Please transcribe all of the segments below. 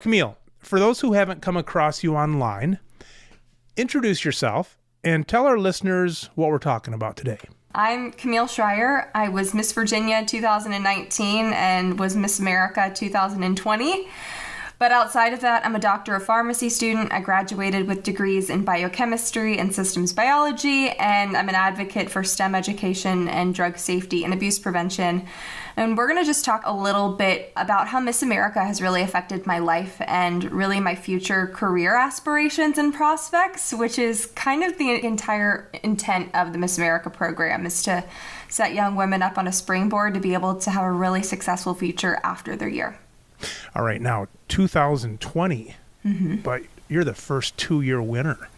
Camille, for those who haven't come across you online, introduce yourself and tell our listeners what we're talking about today. I'm Camille Schrier. I was Miss Virginia 2019 and was Miss America 2020. But outside of that, I'm a doctor of pharmacy student. I graduated with degrees in biochemistry and systems biology, and I'm an advocate for STEM education and drug safety and abuse prevention. And we're going to just talk a little bit about how Miss America has really affected my life and really my future career aspirations and prospects, which is kind of the entire intent of the Miss America program, is to set young women up on a springboard to be able to have a really successful future after their year. All right, now 2020, but you're the first two-year winner.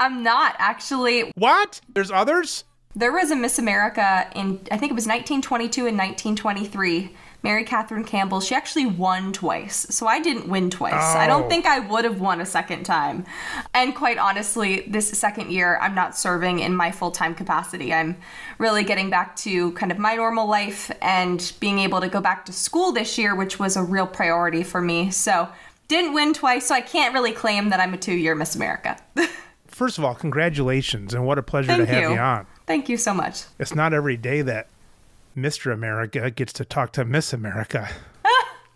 I'm not, actually. What? There's others? There was a Miss America in, I think it was 1922 and 1923. Mary Catherine Campbell, she actually won twice. So I didn't win twice. Oh. I don't think I would have won a second time. And quite honestly, this second year, I'm not serving in my full-time capacity. I'm really getting back to kind of my normal life and being able to go back to school this year, which was a real priority for me. So didn't win twice, so I can't really claim that I'm a two-year Miss America. First of all, congratulations, and what a pleasure to have you on. Thank you so much. It's not every day that Mr. America gets to talk to Miss America.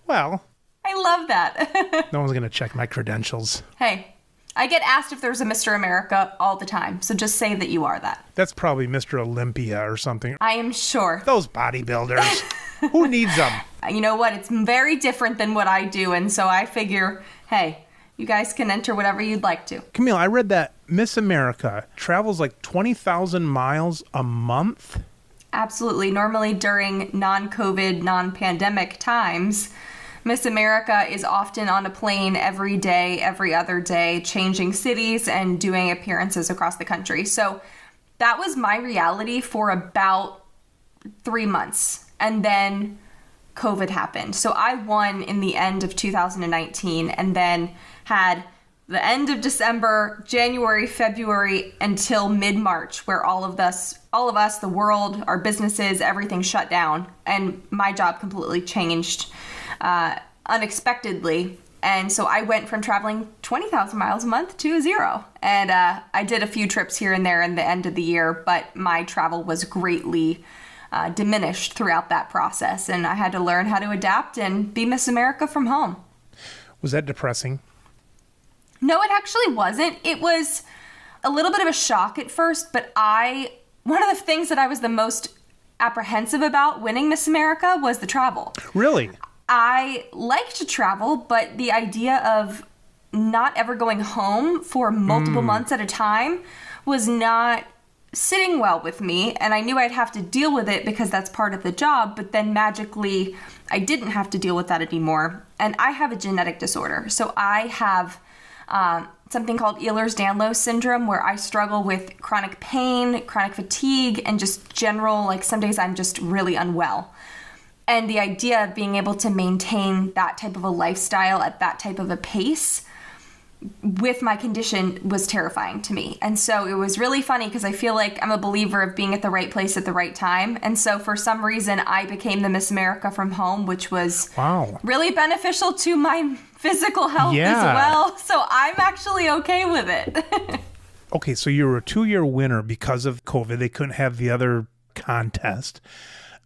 Well, I love that. No one's going to check my credentials. Hey, I get asked if there's a Mr. America all the time, so just say that you are that. That's probably Mr. Olympia or something. I am sure. Those bodybuilders. Who needs them? You know what? It's very different than what I do, and so I figure, hey, you guys can enter whatever you'd like to. Camille, I read that Miss America travels like 20,000 miles a month. Absolutely. Normally during non-COVID, non-pandemic times, Miss America is often on a plane every day, every other day, changing cities and doing appearances across the country. So that was my reality for about 3 months. And then COVID happened. So I won in the end of 2019 and then had the end of December, January, February until mid-March, where all of us, the world, our businesses, everything shut down. And my job completely changed unexpectedly. And so I went from traveling 20,000 miles a month to zero. And I did a few trips here and there in the end of the year, but my travel was greatly diminished throughout that process, and I had to learn how to adapt and be Miss America from home. Was that depressing? No, it actually wasn't. It was a little bit of a shock at first, but one of the things that I was the most apprehensive about winning Miss America was the travel. Really? I like to travel, but the idea of not ever going home for multiple months at a time was not sitting well with me, and I knew I'd have to deal with it because that's part of the job, but then magically I didn't have to deal with that anymore. And I have a genetic disorder. So I have something called Ehlers-Danlos Syndrome, where I struggle with chronic pain, chronic fatigue, and just general, like some days I'm just really unwell. And the idea of being able to maintain that type of a lifestyle at that type of a pace with my condition was terrifying to me. And so it was really funny because I feel like I'm a believer of being at the right place at the right time. And so for some reason, I became the Miss America from home, which was really beneficial to my physical health as well. So I'm actually okay with it. Okay, so you were a two-year winner because of COVID. They couldn't have the other contest.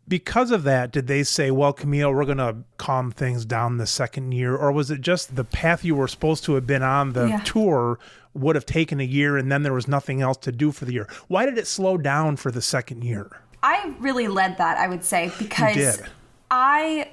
Because of that, did they say, well, Camille, we're going to calm things down the second year? Or was it just the path you were supposed to have been on the tour would have taken a year and then there was nothing else to do for the year? Why did it slow down for the second year? I really led that, I would say, because I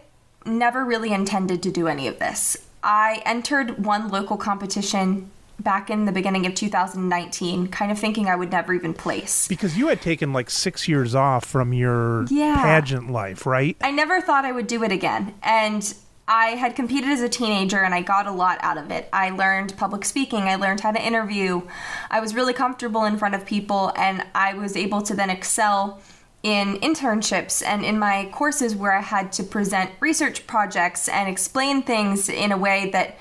never really intended to do any of this. I entered one local competition back in the beginning of 2019, kind of thinking I would never even place. Because you had taken like 6 years off from your pageant life, right? I never thought I would do it again. And I had competed as a teenager and I got a lot out of it. I learned public speaking. I learned how to interview. I was really comfortable in front of people and I was able to then excel in internships and in my courses where I had to present research projects and explain things in a way that,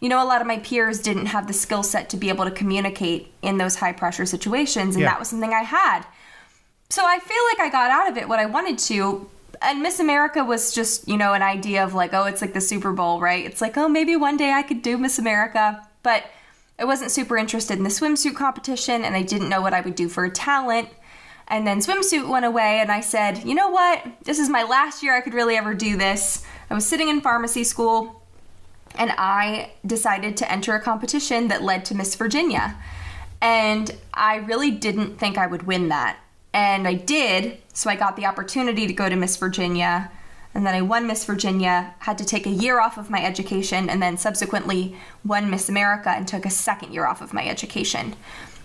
you know, a lot of my peers didn't have the skill set to be able to communicate in those high pressure situations. And that was something I had. So I feel like I got out of it what I wanted to. and Miss America was just, you know, an idea of like, oh, it's like the Super Bowl, right? It's like, oh, maybe one day I could do Miss America, but I wasn't super interested in the swimsuit competition, and I didn't know what I would do for a talent. And then swimsuit went away, and I said, you know what? This is my last year I could really ever do this. I was sitting in pharmacy school, and I decided to enter a competition that led to Miss Virginia. And I really didn't think I would win that. And I did, so I got the opportunity to go to Miss Virginia, and then I won Miss Virginia, had to take a year off of my education, and then subsequently won Miss America and took a second year off of my education.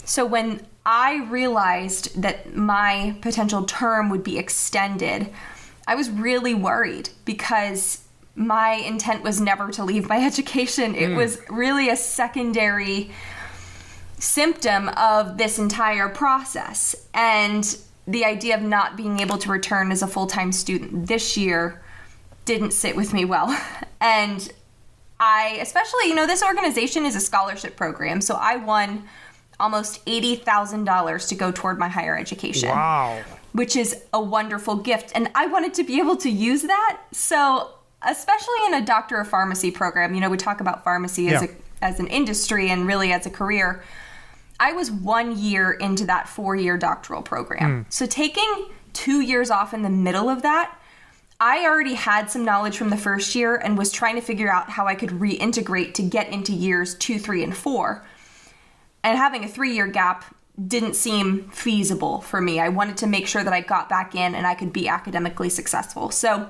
So when I realized that my potential term would be extended, I was really worried because my intent was never to leave my education. It was really a secondary symptom of this entire process, and the idea of not being able to return as a full-time student this year didn't sit with me well. And I, especially, you know, this organization is a scholarship program, so I won almost $80,000 to go toward my higher education. Wow. Which is a wonderful gift, and I wanted to be able to use that. So especially in a Doctor of Pharmacy program, you know, we talk about pharmacy as an industry and really as a career. I was 1 year into that four-year doctoral program. So taking 2 years off in the middle of that, I already had some knowledge from the first year and was trying to figure out how I could reintegrate to get into years 2, 3, and 4. And having a 3-year gap didn't seem feasible for me. I wanted to make sure that I got back in and I could be academically successful. So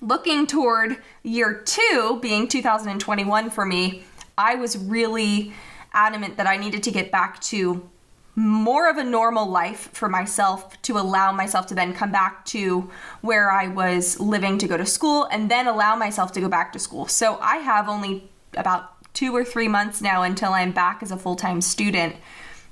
looking toward year 2 being 2021 for me, I was really adamant that I needed to get back to more of a normal life for myself to allow myself to then come back to where I was living to go to school and then allow myself to go back to school. So I have only about 2 or 3 months now until I'm back as a full-time student.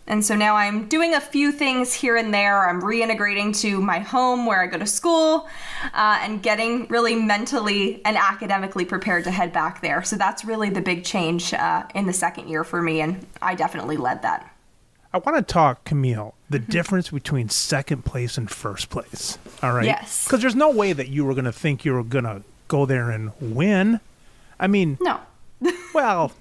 And so now I'm doing a few things here and there. I'm reintegrating to my home where I go to school and getting really mentally and academically prepared to head back there. So that's really the big change in the second year for me, and I definitely led that. I want to talk, Camille, the difference between second place and first place, all right? Yes. Because there's no way that you were going to think you were going to go there and win. I mean... No. Well...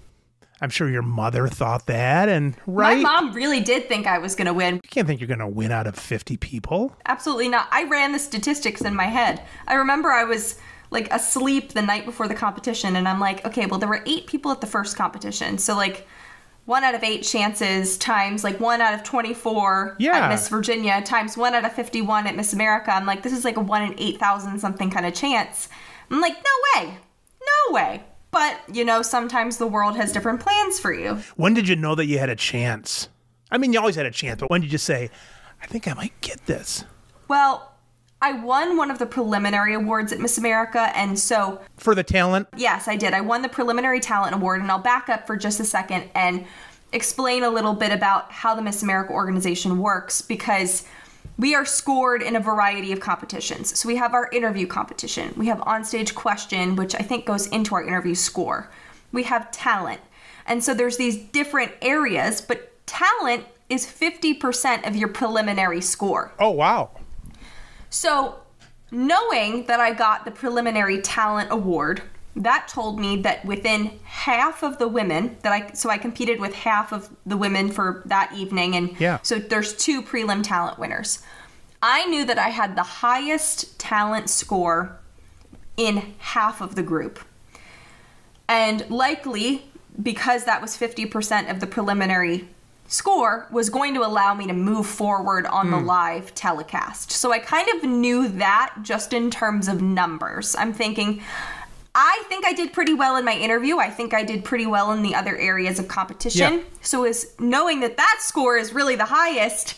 I'm sure your mother thought that, and right? My mom really did think I was going to win. You can't think you're going to win out of 50 people. Absolutely not. I ran the statistics in my head. I remember I was like asleep the night before the competition, and I'm like, okay, well, there were 8 people at the first competition. So like 1 out of 8 chances times like 1 out of 24 at Miss Virginia times 1 out of 51 at Miss America. I'm like, this is like a 1 in 8,000 something kind of chance. I'm like, no way, no way. But, you know, sometimes the world has different plans for you. When did you know that you had a chance? I mean, you always had a chance, but when did you say, I think I might get this? Well, I won one of the preliminary awards at Miss America, and so... For the talent? Yes, I did. I won the preliminary talent award, and I'll back up for just a second and explain a little bit about how the Miss America organization works, because... We are scored in a variety of competitions. So we have our interview competition. We have onstage question, which I think goes into our interview score. We have talent. And so there's these different areas, but talent is 50% of your preliminary score. Oh, wow. So knowing that I got the preliminary talent award, that told me that within half of the women that so I competed with half of the women for that evening. And so there's 2 prelim talent winners. I knew that I had the highest talent score in half of the group. And likely, because that was 50% of the preliminary score, was going to allow me to move forward on the live telecast. So I kind of knew that just in terms of numbers. I'm thinking... I think I did pretty well in my interview. I think I did pretty well in the other areas of competition. So is knowing that that score is really the highest,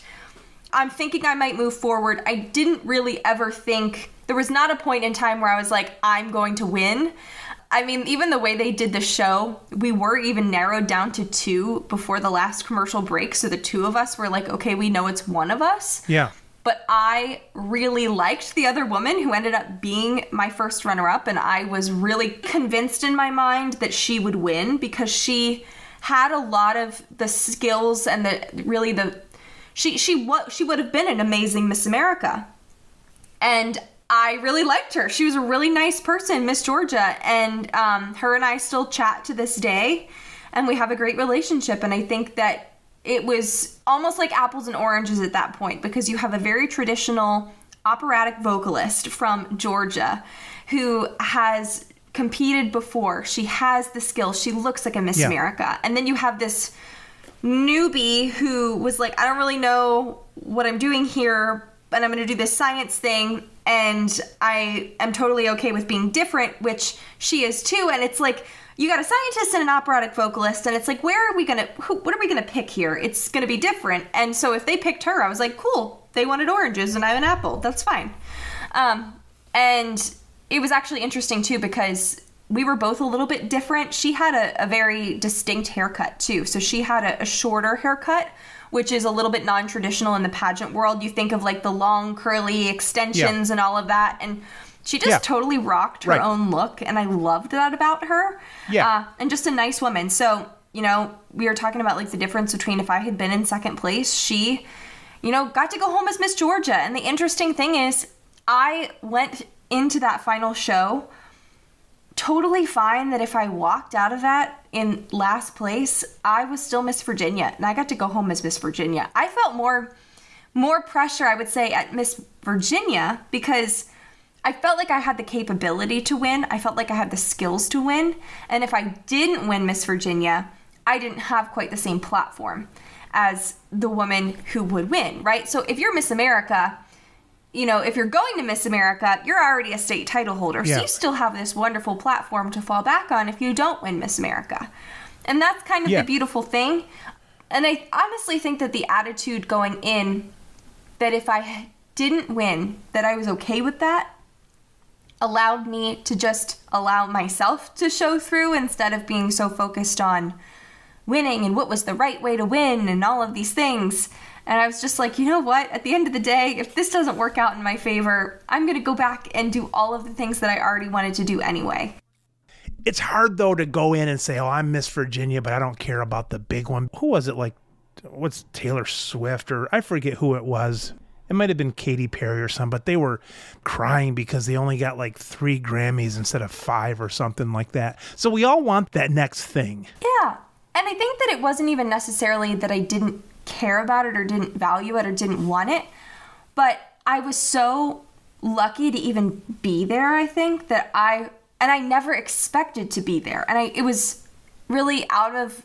I'm thinking I might move forward. I didn't really ever think, there was not a point in time where I was like, I'm going to win. I mean, even the way they did the show, we were even narrowed down to 2 before the last commercial break. So the 2 of us were like, okay, we know it's one of us. Yeah. But I really liked the other woman who ended up being my first runner-up, and I was really convinced in my mind that she would win because she had a lot of the skills and the really the she would have been an amazing Miss America. And I really liked her. She was a really nice person, Miss Georgia, and her and I still chat to this day, and we have a great relationship. And I think that it was almost like apples and oranges at that point, because you have a very traditional operatic vocalist from Georgia who has competed before. She has the skills. She looks like a Miss America. And then you have this newbie who was like, I don't really know what I'm doing here, and I'm going to do this science thing, and I am totally okay with being different, which she is too. And it's like, you got a scientist and an operatic vocalist, and it's like, where are we going to, what are we going to pick here? It's going to be different. And so if they picked her, I was like, cool, they wanted oranges and I'm an apple. That's fine. And it was actually interesting too, because we were both a little bit different. She had a very distinct haircut too. So she had a shorter haircut, which is a little bit non-traditional in the pageant world. You think of like the long curly extensions and all of that. And she just totally rocked her own look. And I loved that about her. And just a nice woman. So, you know, we were talking about like the difference between if I had been in second place, she, you know, got to go home as Miss Georgia. And the interesting thing is I went into that final show totally fine that if I walked out of that in last place, I was still Miss Virginia, and I got to go home as Miss Virginia. I felt more pressure, I would say, at Miss Virginia, because I felt like I had the capability to win. I felt like I had the skills to win. And if I didn't win Miss Virginia, I didn't have quite the same platform as the woman who would win, right? So if you're Miss America, you know, if you're going to Miss America, you're already a state title holder. So you still have this wonderful platform to fall back on if you don't win Miss America. And that's kind of the beautiful thing. And I honestly think that the attitude going in, that if I didn't win, that I was okay with that, allowed me to just allow myself to show through instead of being so focused on winning and what was the right way to win and all of these things. And I was just like, you know what? At the end of the day, if this doesn't work out in my favor, I'm going to go back and do all of the things that I already wanted to do anyway. It's hard, though, to go in and say, oh, I'm Miss Virginia, but I don't care about the big one. Who was it? Like, what's Taylor Swift, or I forget who it was. It might have been Katy Perry or something, but they were crying because they only got like 3 Grammys instead of 5 or something like that. So we all want that next thing. Yeah. And I think that it wasn't even necessarily that I didn't care about it or didn't value it or didn't want it, but I was so lucky to even be there. I think that I never expected to be there, and it was really out of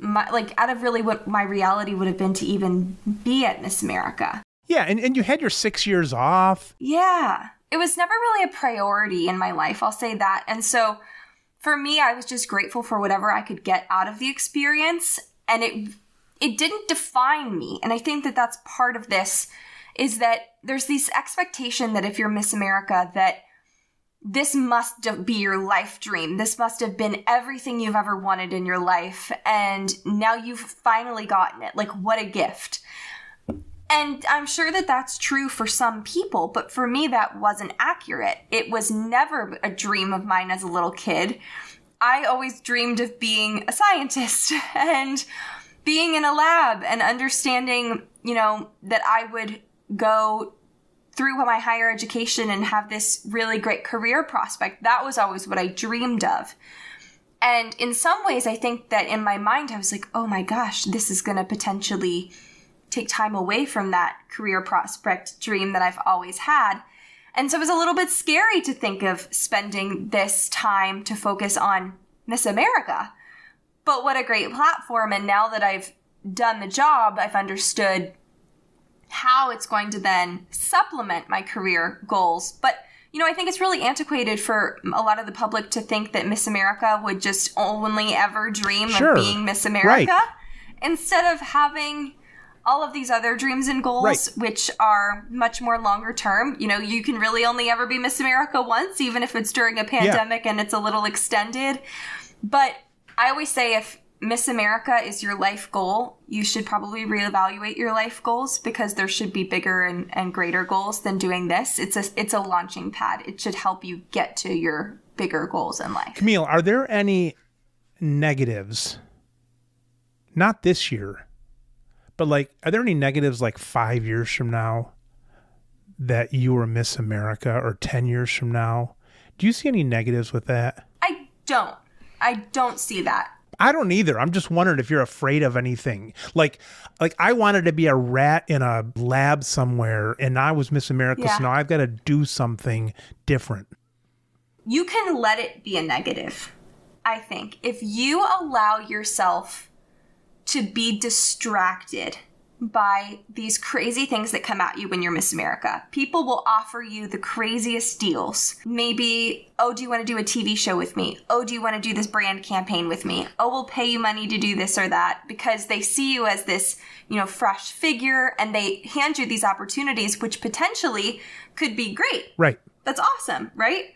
really what my reality would have been to even be at Miss America. Yeah, and you had your 6 years off. Yeah, it was never really a priority in my life, I'll say that. And so for me, I was just grateful for whatever I could get out of the experience, and it didn't define me. And I think that that's part of this, is that there's this expectation that if you're Miss America, that this must be your life dream. This must have been everything you've ever wanted in your life. And now you've finally gotten it. Like, what a gift. And I'm sure that that's true for some people, but for me, that wasn't accurate. It was never a dream of mine as a little kid. I always dreamed of being a scientist and being in a lab and understanding, you know, that I would go through my higher education and have this really great career prospect. That was always what I dreamed of. And in some ways, I think that in my mind, I was like, oh my gosh, this is going to potentially take time away from that career prospect dream that I've always had. And so it was a little bit scary to think of spending this time to focus on Miss America. But what a great platform. And now that I've done the job, I've understood how it's going to then supplement my career goals. But, you know, I think it's really antiquated for a lot of the public to think that Miss America would just only ever dream of being Miss America instead of having all of these other dreams and goals, which are much more longer term. You know, you can really only ever be Miss America once, even if it's during a pandemic and it's a little extended. But I always say if Miss America is your life goal, you should probably reevaluate your life goals, because there should be bigger and greater goals than doing this. It's a launching pad. It should help you get to your bigger goals in life. Camille, are there any negatives? Not this year, but like, are there any negatives like 5 years from now that you were Miss America or 10 years from now? Do you see any negatives with that? I don't. I don't see that. I don't either. I'm just wondering if you're afraid of anything. Like I wanted to be a rat in a lab somewhere, and I was Miss America, yeah. So now I've got to do something different. You can let it be a negative, I think. If you allow yourself to be distracted by these crazy things that come at you when you're Miss America. People will offer you the craziest deals. Maybe, oh, do you want to do a TV show with me? Oh, do you want to do this brand campaign with me? Oh, we'll pay you money to do this or that, because they see you as this, you know, fresh figure, and they hand you these opportunities, which potentially could be great. Right. That's awesome, right?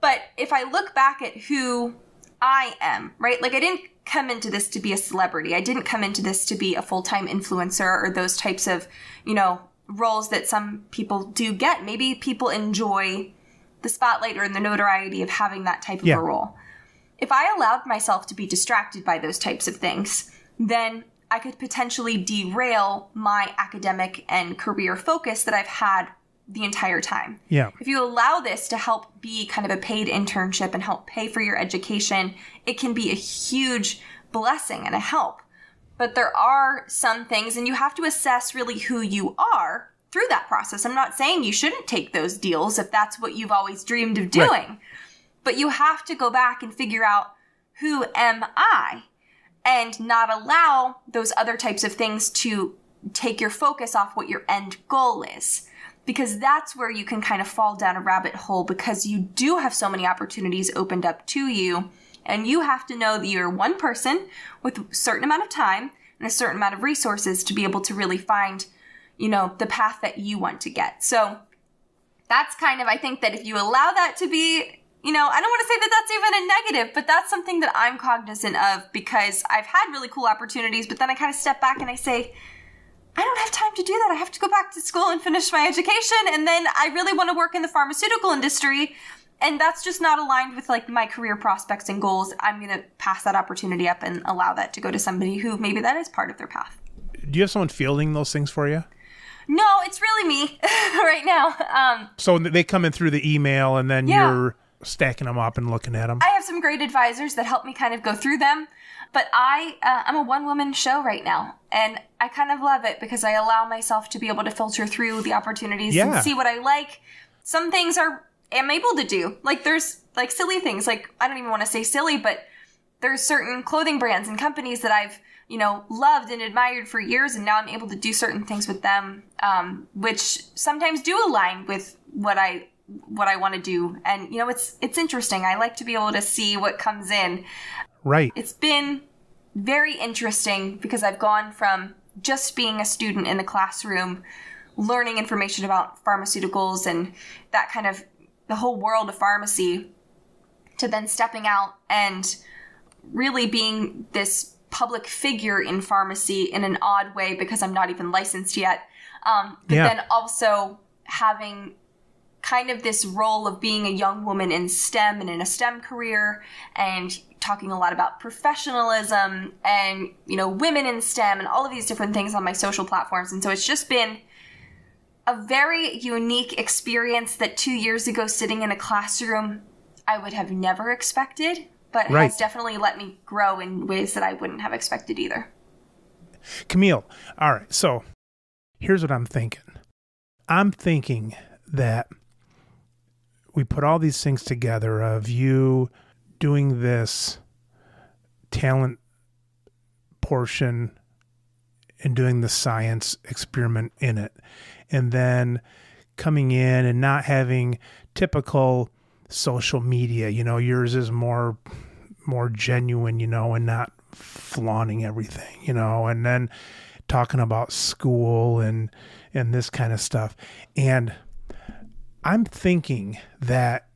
But if I look back at who I am, right? Like, I didn't come into this to be a celebrity. I didn't come into this to be a full-time influencer or those types of, you know, roles that some people do get. Maybe people enjoy the spotlight or the notoriety of having that type of a role. If I allowed myself to be distracted by those types of things, then I could potentially derail my academic and career focus that I've had the entire time. Yeah. If you allow this to help be kind of a paid internship and help pay for your education, it can be a huge blessing and a help. But there are some things, and you have to assess really who you are through that process. I'm not saying you shouldn't take those deals if that's what you've always dreamed of doing. Right. But you have to go back and figure out, who am I? And not allow those other types of things to take your focus off what your end goal is. Because that's where you can kind of fall down a rabbit hole, because you do have so many opportunities opened up to you. And you have to know that you're one person with a certain amount of time and a certain amount of resources to be able to really find, you know, the path that you want to get. So that's kind of, I think that if you allow that to be, you know, I don't want to say that that's even a negative, but that's something that I'm cognizant of, because I've had really cool opportunities, but then I kind of step back and I say, I don't have time to do that. I have to go back to school and finish my education. And then I really want to work in the pharmaceutical industry. And that's just not aligned with like my career prospects and goals. I'm going to pass that opportunity up and allow that to go to somebody who maybe that is part of their path. Do you have someone fielding those things for you? No, it's really me right now. So they come in through the email, and then you're stacking them up and looking at them. I have some great advisors that help me kind of go through them. But I'm a one-woman show right now, and I kind of love it because I allow myself to be able to filter through the opportunities and see what I like. Some things I'm able to do. Like, there's like silly things. Like, I don't even want to say silly, but there's certain clothing brands and companies that I've, you know, loved and admired for years, and now I'm able to do certain things with them, which sometimes do align with what I want to do. And, you know, it's interesting. I like to be able to see what comes in. Right. It's been very interesting because I've gone from just being a student in the classroom, learning information about pharmaceuticals and that kind of the whole world of pharmacy, to then stepping out and really being this public figure in pharmacy in an odd way, because I'm not even licensed yet. But then also having kind of this role of being a young woman in STEM and in a STEM career, and talking a lot about professionalism and, you know, women in STEM and all of these different things on my social platforms. And so it's just been a very unique experience that 2 years ago, sitting in a classroom, I would have never expected, but has definitely let me grow in ways that I wouldn't have expected either. Camille, all right, so here's what I'm thinking. I'm thinking that we put all these things together of you doing this talent portion and doing the science experiment in it, and then coming in and not having typical social media. You know, yours is more genuine, you know, and not flaunting everything, you know, and then talking about school and this kind of stuff. And I'm thinking that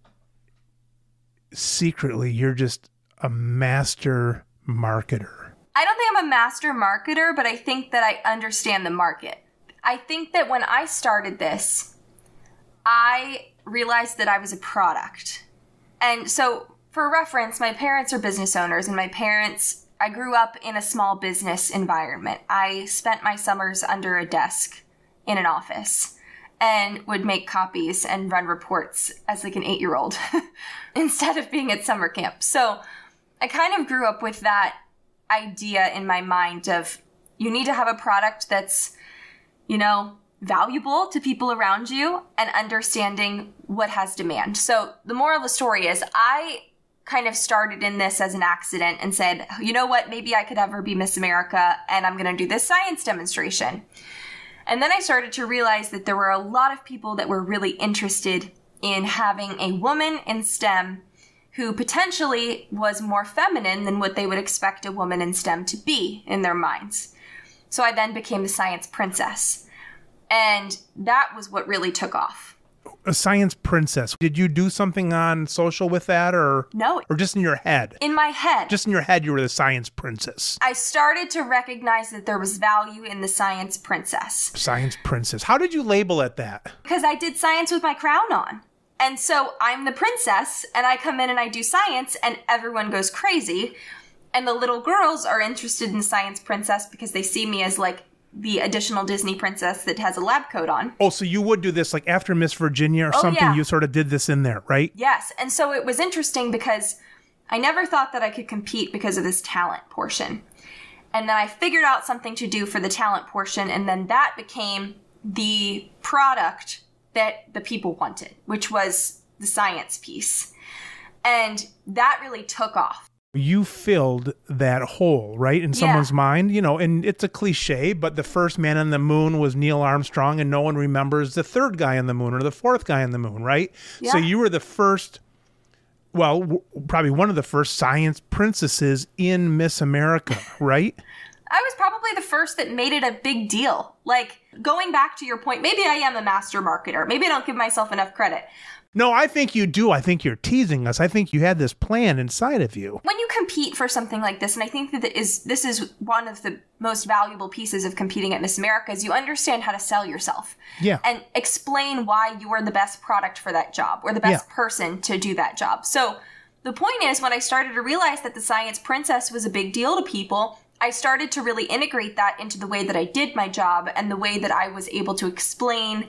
secretly you're just a master marketer. I don't think I'm a master marketer, but I think that I understand the market. I think that when I started this, I realized that I was a product. And so for reference, my parents are business owners, and I grew up in a small business environment. I spent my summers under a desk in an office. and would make copies and run reports as like an 8-year-old instead of being at summer camp. So I kind of grew up with that idea in my mind of you need to have a product that's, you know, valuable to people around you and understanding what has demand. So the moral of the story is I kind of started in this as an accident and said, you know what, maybe I could ever be Miss America and I'm going to do this science demonstration. And then I started to realize that there were a lot of people that were really interested in having a woman in STEM who potentially was more feminine than what they would expect a woman in STEM to be in their minds. So I then became the science princess. And that was what really took off. A science princess. Did you do something on social with that or? No. Or just in your head? In my head. Just in your head, you were the science princess. I started to recognize that there was value in the science princess. Science princess. How did you label it that? Because I did science with my crown on. And so I'm the princess and I come in and I do science and everyone goes crazy. And the little girls are interested in science princess because they see me as like the additional Disney princess that has a lab coat on. Oh, so you would do this like after Miss Virginia or something, yeah. You sort of did this in there, right? Yes. And so it was interesting because I never thought that I could compete because of this talent portion. And then I figured out something to do for the talent portion. And then that became the product that the people wanted, which was the science piece. And that really took off. You filled that hole, right, in someone's mind, you know, and it's a cliche, but the first man on the moon was Neil Armstrong, and no one remembers the third guy on the moon or the fourth guy on the moon, right? Yeah. So you were the first, well, probably one of the first science princesses in Miss America, right? I was probably the first that made it a big deal. Like, going back to your point, maybe I am a master marketer. Maybe I don't give myself enough credit. No, I think you do. I think you're teasing us. I think you had this plan inside of you. When you compete for something like this, and I think that this is one of the most valuable pieces of competing at Miss America, is you understand how to sell yourself. Yeah. And explain why you are the best product for that job or the best person to do that job. So the point is, when I started to realize that the science princess was a big deal to people, I started to really integrate that into the way that I did my job and the way that I was able to explain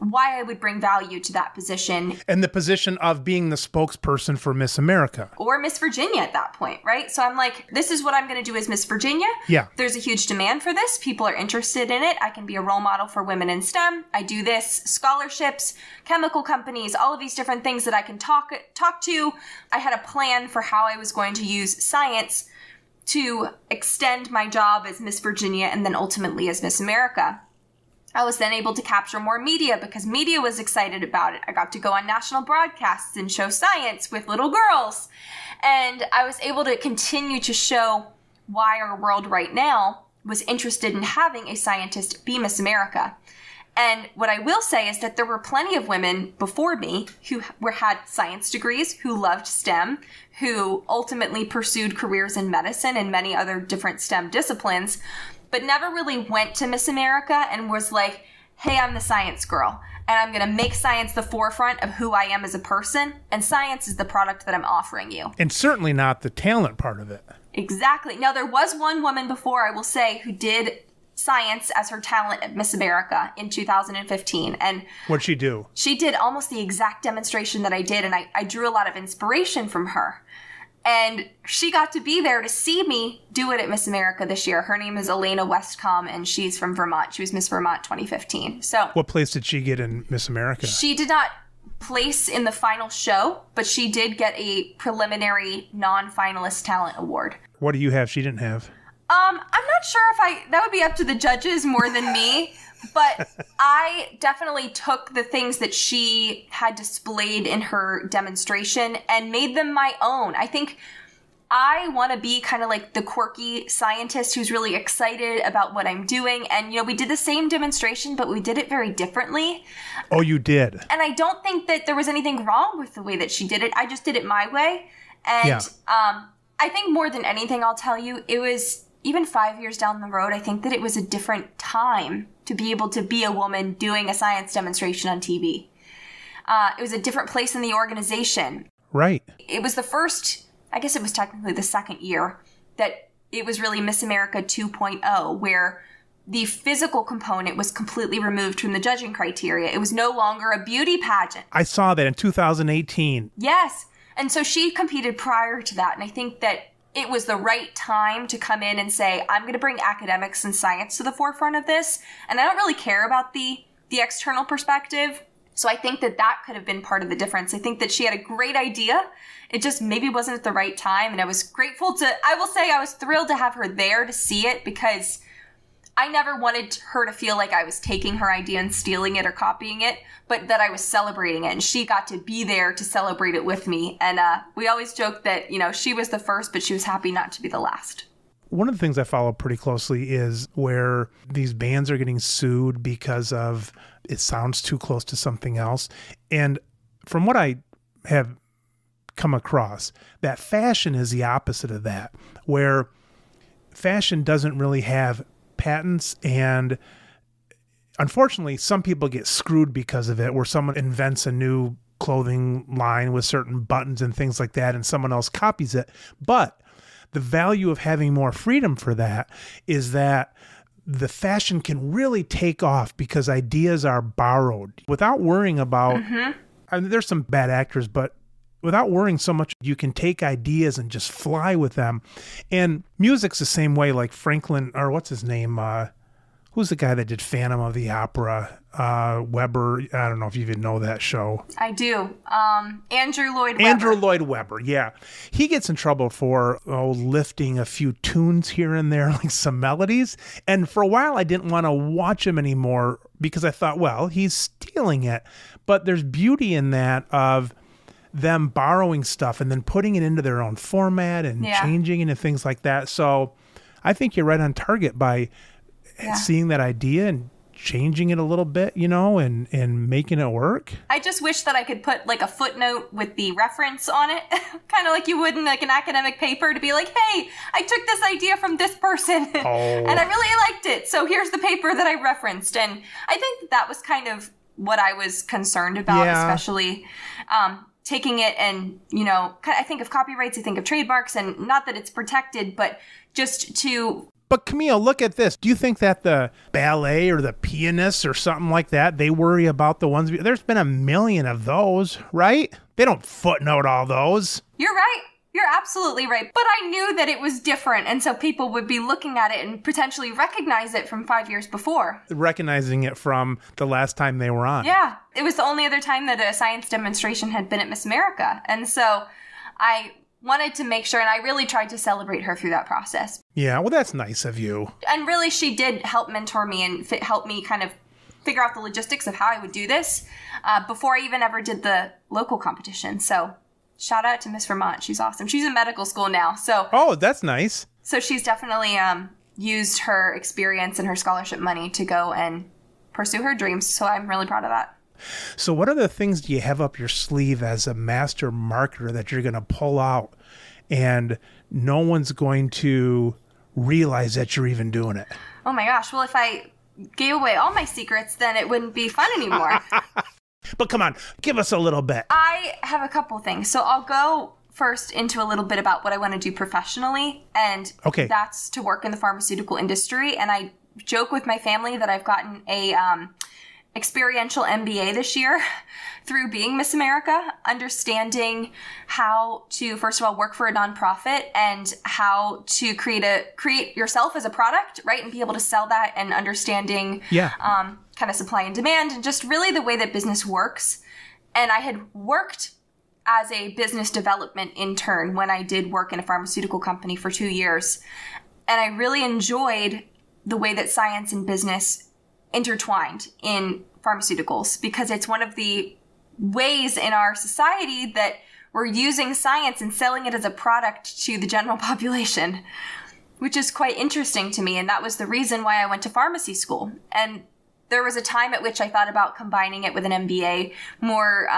why I would bring value to that position. And the position of being the spokesperson for Miss America. Or Miss Virginia at that point, right? So I'm like, this is what I'm going to do as Miss Virginia. Yeah. There's a huge demand for this. People are interested in it. I can be a role model for women in STEM. I do this, scholarships, chemical companies, all of these different things that I can talk to. I had a plan for how I was going to use science to extend my job as Miss Virginia and then ultimately as Miss America. I was then able to capture more media because media was excited about it. I got to go on national broadcasts and show science with little girls. And I was able to continue to show why our world right now was interested in having a scientist be Miss America. And what I will say is that there were plenty of women before me who had science degrees, who loved STEM, who ultimately pursued careers in medicine and many other different STEM disciplines, but never really went to Miss America and was like, hey, I'm the science girl, and I'm going to make science the forefront of who I am as a person, and science is the product that I'm offering you. And certainly not the talent part of it. Exactly. Now, there was one woman before, I will say, who did science as her talent at Miss America in 2015. And what'd she do? She did almost the exact demonstration that I did, and I drew a lot of inspiration from her. And she got to be there to see me do it at Miss America this year. Her name is Elena Westcom, and she's from Vermont. She was Miss Vermont 2015. So what place did she get in Miss America? She did not place in the final show, but she did get a preliminary non-finalist talent award. What do you have she didn't have? I'm not sure if that would be up to the judges more than me, but I definitely took the things that she had displayed in her demonstration and made them my own. I think I want to be kind of like the quirky scientist who's really excited about what I'm doing. And, you know, we did the same demonstration, but we did it very differently. Oh, you did. And I don't think that there was anything wrong with the way that she did it. I just did it my way. And, I think more than anything, I'll tell you, it was, even 5 years down the road, I think that it was a different time to be able to be a woman doing a science demonstration on TV. It was a different place in the organization. Right. It was the first, I guess it was technically the second year, that it was really Miss America 2.0, where the physical component was completely removed from the judging criteria. It was no longer a beauty pageant. I saw that in 2018. Yes. And so she competed prior to that. And I think that it was the right time to come in and say, I'm going to bring academics and science to the forefront of this. And I don't really care about the external perspective. So I think that that could have been part of the difference. I think that she had a great idea. It just maybe wasn't at the right time. And I was grateful to, I will say I was thrilled to have her there to see it, because I never wanted her to feel like I was taking her idea and stealing it or copying it, but that I was celebrating it. And she got to be there to celebrate it with me. And we always joke that, you know, she was the first, but she was happy not to be the last. One of the things I follow pretty closely is where these bands are getting sued because of it sounds too close to something else. And from what I have come across, that fashion is the opposite of that, where fashion doesn't really have patents, and unfortunately some people get screwed because of it, where someone invents a new clothing line with certain buttons and things like that and someone else copies it. But the value of having more freedom for that is that the fashion can really take off because ideas are borrowed without worrying about, I mean, there's some bad actors, but without worrying so much, you can take ideas and just fly with them. And music's the same way, like Franklin, or what's his name? Who's the guy that did Phantom of the Opera? Weber. I don't know if you even know that show. I do. Andrew Lloyd Webber. Andrew Lloyd Webber, yeah. He gets in trouble for lifting a few tunes here and there, like some melodies. And for a while, I didn't want to watch him anymore because I thought, well, he's stealing it. But there's beauty in that of them borrowing stuff and then putting it into their own format and changing into things like that. So I think you're right on target by seeing that idea and changing it a little bit, you know, and making it work. I just wish that I could put like a footnote with the reference on it, kind of like you would in like an academic paper, to be like, hey, I took this idea from this person and I really liked it. So here's the paper that I referenced. And I think that, that was kind of what I was concerned about, especially, taking it and, you know, I think of copyrights, I think of trademarks, and not that it's protected, but just to... But Camille, look at this. Do you think that the ballet or the pianists or something like that, they worry about the ones... There's been a million of those, right? They don't footnote all those. You're right. You're absolutely right. But I knew that it was different, and so people would be looking at it and potentially recognize it from 5 years before. Recognizing it from the last time they were on. Yeah. It was the only other time that a science demonstration had been at Miss America. And so I wanted to make sure, and I really tried to celebrate her through that process. Yeah, well, that's nice of you. And really, she did help mentor me and help me kind of figure out the logistics of how I would do this before I even ever did the local competition. So shout out to Miss Vermont. She's awesome. She's in medical school now. So oh, that's nice. So she's definitely used her experience and her scholarship money to go and pursue her dreams. So I'm really proud of that. So what other things do you have up your sleeve as a master marketer that you're going to pull out and no one's going to realize that you're even doing it? Oh my gosh. Well, if I gave away all my secrets, then it wouldn't be fun anymore. But come on, give us a little bit. I have a couple things. So I'll go first into a little bit about what I want to do professionally. And that's to work in the pharmaceutical industry. And I joke with my family that I've gotten a... experiential MBA this year through being Miss America, understanding how to, first of all, work for a nonprofit and how to create yourself as a product, right? And be able to sell that, and understanding kind of supply and demand and just really the way that business works. And I had worked as a business development intern when I did work in a pharmaceutical company for 2 years. And I really enjoyed the way that science and business intertwined in pharmaceuticals, because it's one of the ways in our society that we're using science and selling it as a product to the general population, which is quite interesting to me. And that was the reason why I went to pharmacy school. And there was a time at which I thought about combining it with an MBA more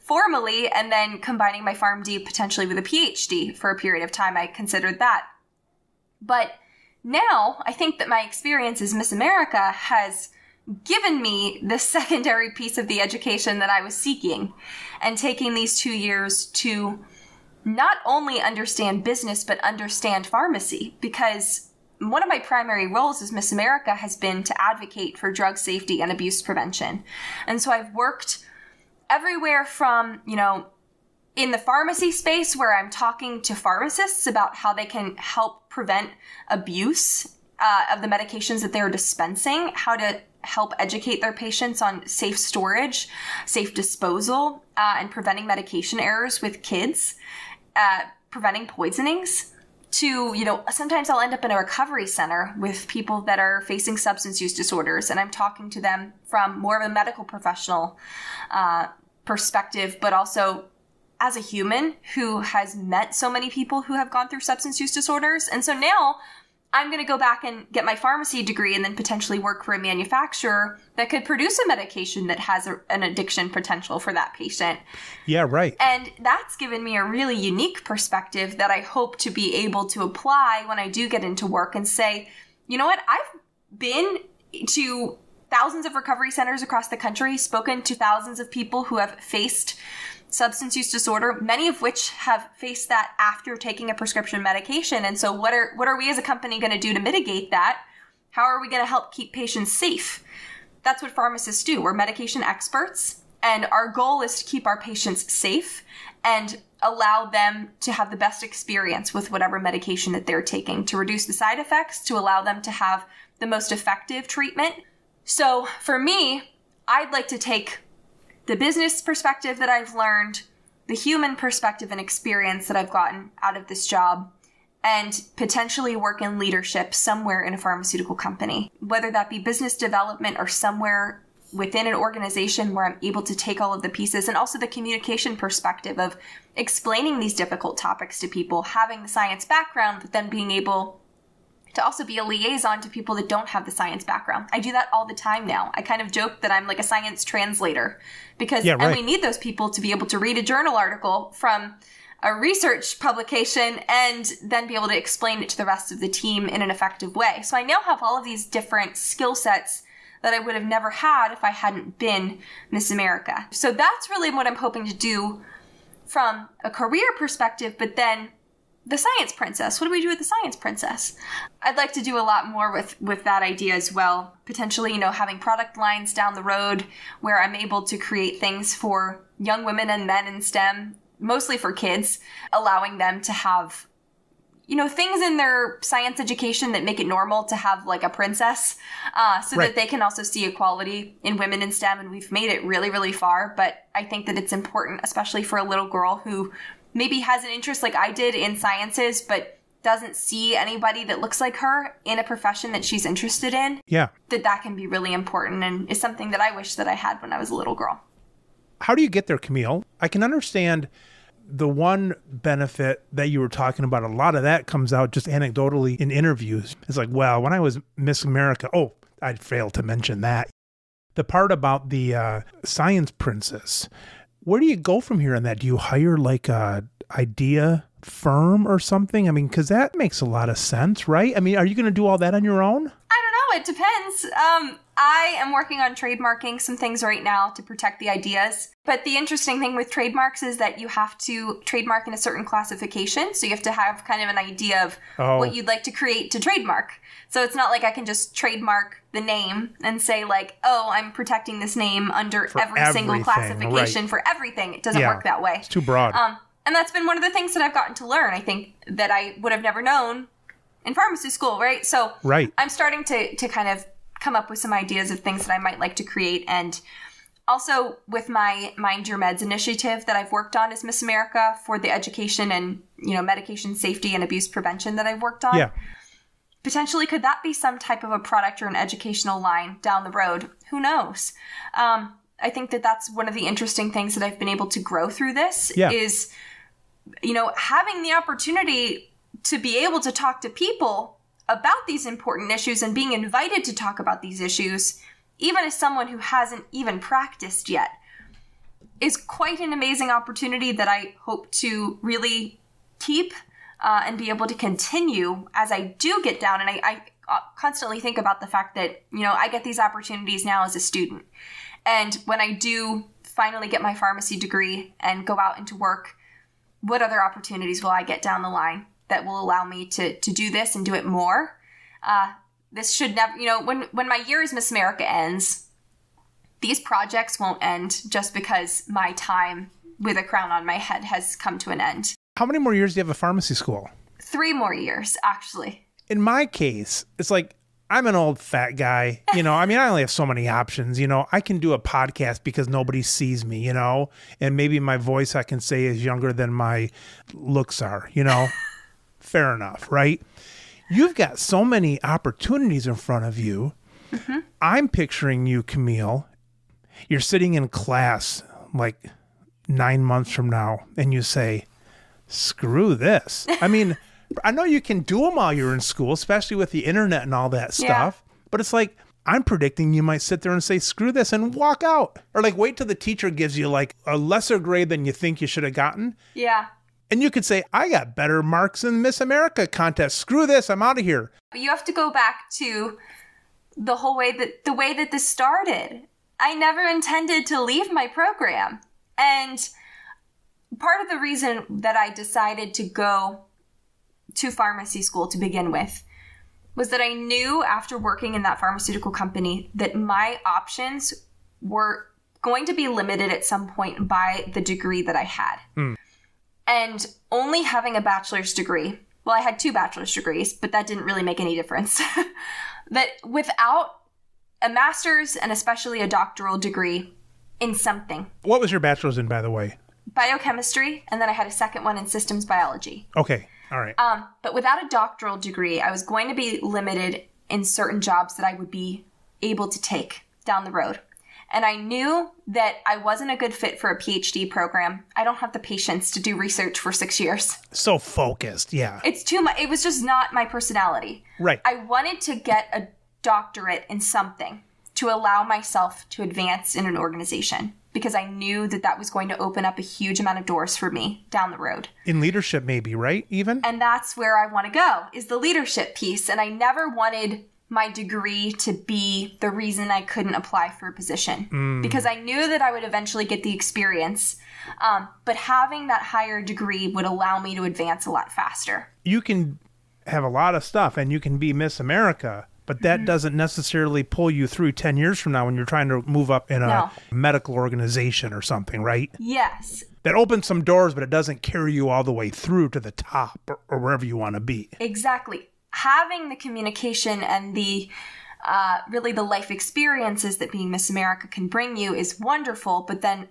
formally, and then combining my PharmD potentially with a PhD for a period of time. I considered that. But now, I think that my experience as Miss America has given me the secondary piece of the education that I was seeking, and taking these 2 years to not only understand business, but understand pharmacy, because one of my primary roles as Miss America has been to advocate for drug safety and abuse prevention. And so I've worked everywhere from, you know, in the pharmacy space where I'm talking to pharmacists about how they can help prevent abuse of the medications that they're dispensing, how to help educate their patients on safe storage, safe disposal, and preventing medication errors with kids, preventing poisonings, to, you know, sometimes I'll end up in a recovery center with people that are facing substance use disorders, and I'm talking to them from more of a medical professional perspective, but also as a human who has met so many people who have gone through substance use disorders. And so now I'm going to go back and get my pharmacy degree and then potentially work for a manufacturer that could produce a medication that has an addiction potential for that patient. Yeah, right. And that's given me a really unique perspective that I hope to be able to apply when I do get into work and say, you know what, I've been to thousands of recovery centers across the country, spoken to thousands of people who have faced substance use disorder, many of which have faced that after taking a prescription medication. And so what are we as a company going to do to mitigate that? How are we going to help keep patients safe? That's what pharmacists do. We're medication experts, and our goal is to keep our patients safe and allow them to have the best experience with whatever medication that they're taking, to reduce the side effects, to allow them to have the most effective treatment. So for me, I'd like to take the business perspective that I've learned, the human perspective and experience that I've gotten out of this job, and potentially work in leadership somewhere in a pharmaceutical company, whether that be business development or somewhere within an organization where I'm able to take all of the pieces, and also the communication perspective of explaining these difficult topics to people, having the science background, but then being able to also be a liaison to people that don't have the science background. I do that all the time now. I kind of joke that I'm like a science translator, because yeah, right. And we need those people to be able to read a journal article from a research publication and then be able to explain it to the rest of the team in an effective way. So I now have all of these different skill sets that I would have never had if I hadn't been Miss America. So that's really what I'm hoping to do from a career perspective, but then the science princess. What do we do with the science princess? I'd like to do a lot more with that idea as well. Potentially, you know, having product lines down the road where I'm able to create things for young women and men in STEM, mostly for kids, allowing them to have, you know, things in their science education that make it normal to have like a princess, so right. that they can also see equality in women in STEM. And we've made it really, really far. But I think that it's important, especially for a little girl who maybe has an interest like I did in sciences, but doesn't see anybody that looks like her in a profession that she's interested in. Yeah. That can be really important, and is something that I wish that I had when I was a little girl. How do you get there, Camille? I can understand the one benefit that you were talking about. A lot of that comes out just anecdotally in interviews. It's like, well, when I was Miss America, oh, I failed to mention that. The part about the science princess. Where do you go from here on that? Do you hire like a idea firm or something? I mean, because that makes a lot of sense, right? I mean, are you going to do all that on your own? I don't know. It depends. I am working on trademarking some things right now to protect the ideas. But the interesting thing with trademarks is that you have to trademark in a certain classification. So you have to have kind of an idea of what you'd like to create to trademark. So it's not like I can just trademark the name and say like, oh, I'm protecting this name under every single classification right. for everything. It doesn't work that way. It's too broad. And that's been one of the things that I've gotten to learn, I think, that I would have never known in pharmacy school, right? So I'm starting to kind of come up with some ideas of things that I might like to create. And also with my Mind Your Meds initiative that I've worked on as Miss America for the education and, you know, medication safety and abuse prevention that I've worked on. Yeah. Potentially, could that be some type of a product or an educational line down the road? Who knows? I think that that's one of the interesting things that I've been able to grow through this is, you know, having the opportunity to be able to talk to people about these important issues and being invited to talk about these issues, even as someone who hasn't even practiced yet, is quite an amazing opportunity that I hope to really keep and be able to continue as I do get down. And I constantly think about the fact that, you know, I get these opportunities now as a student. And when I do finally get my pharmacy degree and go out into work, what other opportunities will I get down the line that will allow me to do this and do it more? This should never, you know, when my year as Miss America ends, these projects won't end just because my time with a crown on my head has come to an end. How many more years do you have at pharmacy school? 3 more years, actually. In my case, it's like, I'm an old fat guy, you know, I mean, I only have so many options, you know, I can do a podcast because nobody sees me, you know, and maybe my voice I can say is younger than my looks are, you know, fair enough, right? You've got so many opportunities in front of you. Mm-hmm. I'm picturing you, Camille, you're sitting in class like 9 months from now and you say, screw this. I mean, I know you can do them while you're in school, especially with the internet and all that stuff. Yeah. But it's like, I'm predicting you might sit there and say, screw this and walk out. Or like, wait till the teacher gives you like a lesser grade than you think you should have gotten. Yeah. And you could say, I got better marks in the Miss America contest. Screw this. I'm out of here. But you have to go back to the whole way that the way that this started. I never intended to leave my program. And part of the reason that I decided to go to pharmacy school to begin with was that I knew after working in that pharmaceutical company that my options were going to be limited at some point by the degree that I had. Mm. And only having a bachelor's degree, well, I had 2 bachelor's degrees, but that didn't really make any difference. That without a master's and especially a doctoral degree in something. What was your bachelor's in, by the way? Biochemistry, and then I had a second one in systems biology. Okay. All right. But without a doctoral degree, I was going to be limited in certain jobs that I would be able to take down the road. And I knew that I wasn't a good fit for a PhD program. I don't have the patience to do research for 6 years. So focused. Yeah. It's too much. It was just not my personality. Right. I wanted to get a doctorate in something to allow myself to advance in an organization, because I knew that that was going to open up a huge amount of doors for me down the road. In leadership maybe, right? Even? And that's where I want to go, is the leadership piece. And I never wanted my degree to be the reason I couldn't apply for a position, because I knew that I would eventually get the experience. But having that higher degree would allow me to advance a lot faster. You can have a lot of stuff and you can be Miss America, but that doesn't necessarily pull you through 10 years from now when you're trying to move up in a medical organization or something, right? Yes. That opens some doors, but it doesn't carry you all the way through to the top or wherever you want to be. Exactly. Having the communication and the really the life experiences that being Miss America can bring you is wonderful, but then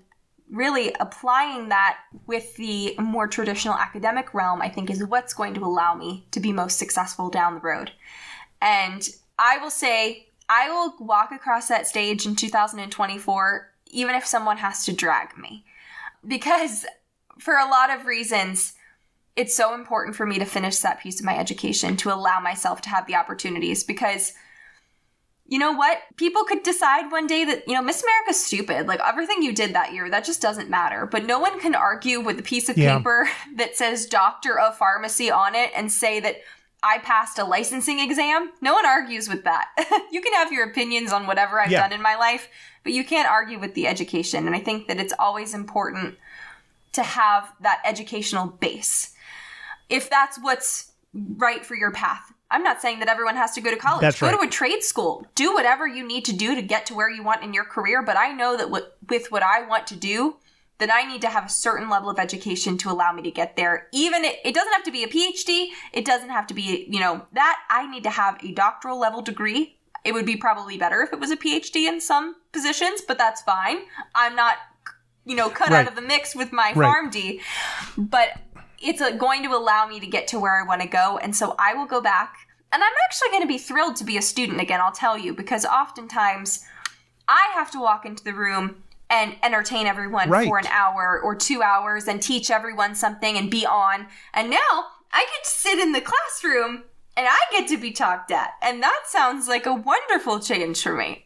really applying that with the more traditional academic realm, I think, is what's going to allow me to be most successful down the road. And I will say, I will walk across that stage in 2024, even if someone has to drag me. Because for a lot of reasons, it's so important for me to finish that piece of my education, to allow myself to have the opportunities. Because you know what? People could decide one day that, you know, Miss America's stupid. Like, everything you did that year, that just doesn't matter. But no one can argue with a piece of paper that says Doctor of Pharmacy on it and say that I passed a licensing exam. No one argues with that. You can have your opinions on whatever I've done in my life, but you can't argue with the education. And I think that it's always important to have that educational base, if that's what's right for your path. I'm not saying that everyone has to go to college. That's right. Go to a trade school. Do whatever you need to do to get to where you want in your career. But I know that with what I want to do, then I need to have a certain level of education to allow me to get there. Even it doesn't have to be a PhD. It doesn't have to be, you know, that I need to have a doctoral level degree. It would be probably better if it was a PhD in some positions, but that's fine. I'm not, you know, cut out of the mix with my PharmD, but it's going to allow me to get to where I want to go. And so I will go back, and I'm actually going to be thrilled to be a student again, I'll tell you, because oftentimes I have to walk into the room and entertain everyone for an hour or 2 hours and teach everyone something and be on. And now I get to sit in the classroom and I get to be talked at. And that sounds like a wonderful change for me.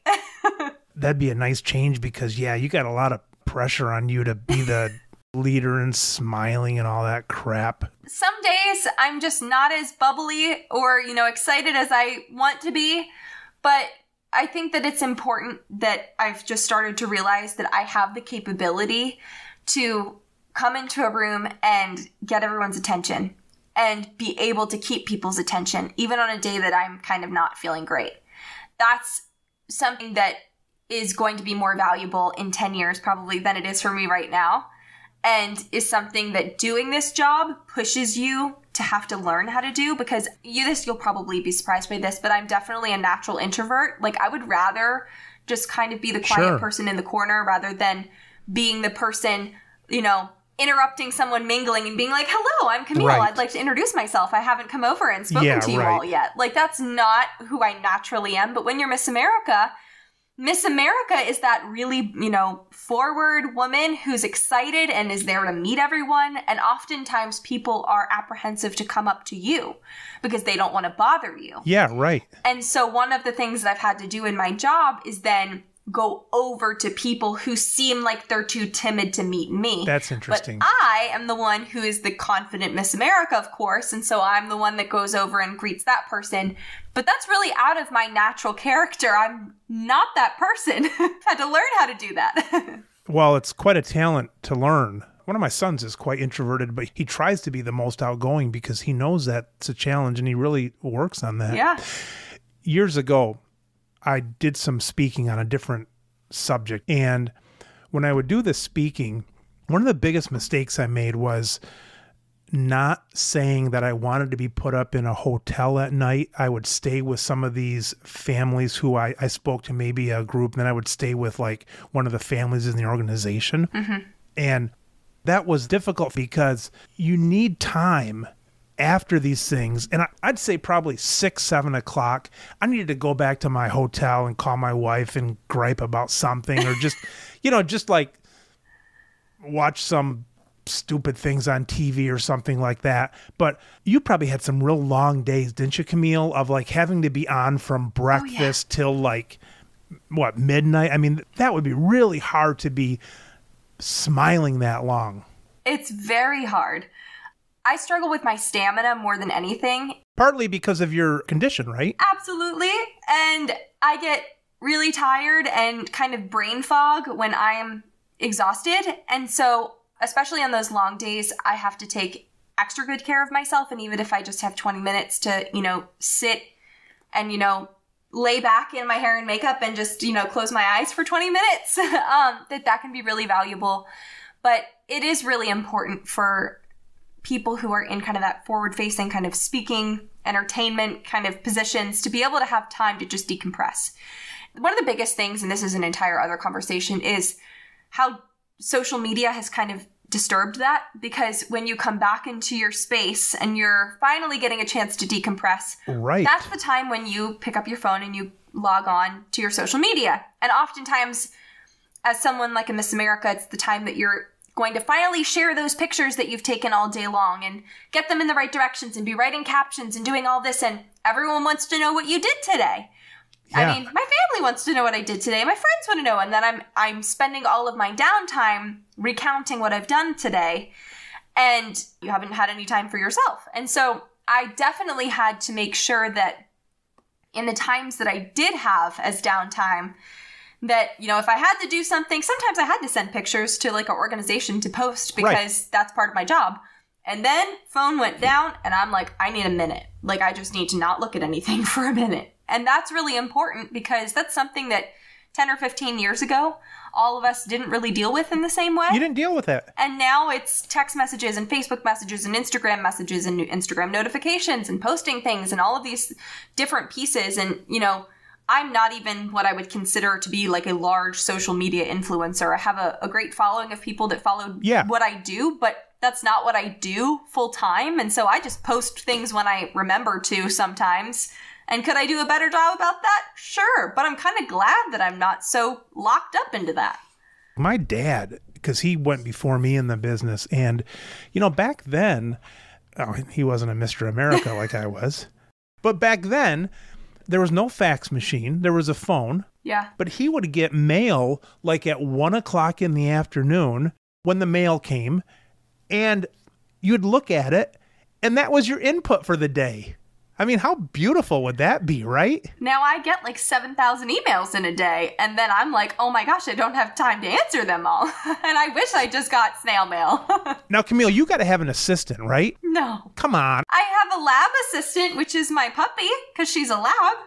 That'd be a nice change, because, yeah, you got a lot of pressure on you to be the leader and smiling and all that crap. Some days I'm just not as bubbly or, you know, excited as I want to be, but I think that it's important that I've just started to realize that I have the capability to come into a room and get everyone's attention and be able to keep people's attention, even on a day that I'm kind of not feeling great. That's something that is going to be more valuable in 10 years probably than it is for me right now, and is something that doing this job pushes you to have to learn how to do, because you'll probably be surprised by this, but I'm definitely a natural introvert. Like, I would rather just kind of be the quiet person in the corner rather than being the person, you know, interrupting someone mingling and being like, hello, I'm Camille. Right. I'd like to introduce myself. I haven't come over and spoken to you all yet. Like, that's not who I naturally am. But when you're Miss America, Miss America is that really, you know, forward woman who's excited and is there to meet everyone. And oftentimes people are apprehensive to come up to you because they don't want to bother you. Yeah, right. And so one of the things that I've had to do in my job is then go over to people who seem like they're too timid to meet me. That's interesting. But I am the one who is the confident Miss America, of course, and so I'm the one that goes over and greets that person. But that's really out of my natural character. I'm not that person. Had to learn how to do that. Well, it's quite a talent to learn. One of my sons is quite introverted, but he tries to be the most outgoing because he knows that it's a challenge and he really works on that. Yeah. Years ago, I did some speaking on a different subject. And when I would do this speaking, one of the biggest mistakes I made was not saying that I wanted to be put up in a hotel at night. I would stay with some of these families who I spoke to, maybe a group, and then I would stay with like one of the families in the organization. Mm-hmm. And that was difficult because you need time after these things, and I'd say probably 6, 7 o'clock, I needed to go back to my hotel and call my wife and gripe about something, or just, you know, just like watch some stupid things on TV or something like that. But you probably had some real long days, didn't you, Camille, of like having to be on from breakfast till like, what, midnight? I mean, that would be really hard to be smiling that long. It's very hard. I struggle with my stamina more than anything. Partly because of your condition, right? Absolutely. And I get really tired and kind of brain fog when I am exhausted. And so, especially on those long days, I have to take extra good care of myself. And even if I just have 20 minutes to, you know, sit and, you know, lay back in my hair and makeup and just, you know, close my eyes for 20 minutes, that can be really valuable. But it is really important for people who are in kind of that forward-facing kind of speaking, entertainment kind of positions to be able to have time to just decompress. One of the biggest things, and this is an entire other conversation, is how social media has kind of disturbed that, because when you come back into your space and you're finally getting a chance to decompress, that's the time when you pick up your phone and you log on to your social media. And oftentimes, as someone like a Miss America, it's the time that you're going to finally share those pictures that you've taken all day long and get them in the right directions and be writing captions and doing all this. And everyone wants to know what you did today. Yeah. I mean, my family wants to know what I did today. My friends want to know. And then I'm spending all of my downtime recounting what I've done today. And you haven't had any time for yourself. And so I definitely had to make sure that in the times that I did have as downtime, that, you know, if I had to do something, sometimes I had to send pictures to like an organization to post because that's part of my job. And then phone went down and I'm like, I need a minute. Like, I just need to not look at anything for a minute. And that's really important because that's something that 10 or 15 years ago, all of us didn't really deal with in the same way. You didn't deal with it. And now it's text messages and Facebook messages and Instagram messages and Instagram notifications and posting things and all of these different pieces. And, you know, I'm not even what I would consider to be like a large social media influencer. I have a great following of people that follow what I do, but that's not what I do full time. And so I just post things when I remember to sometimes. And could I do a better job about that? Sure. But I'm kind of glad that I'm not so locked up into that. My dad, because he went before me in the business. And, you know, back then, he wasn't a Mr. America like I was. But back then, there was no fax machine. There was a phone. Yeah. But he would get mail like at 1 o'clock in the afternoon when the mail came, and you'd look at it, and that was your input for the day. I mean, how beautiful would that be, right? Now I get like 7,000 emails in a day, and then I'm like, oh my gosh, I don't have time to answer them all. And I wish I just got snail mail. Now, Camille, you got to have an assistant, right? No. Come on. I have a lab assistant, which is my puppy, because she's a lab.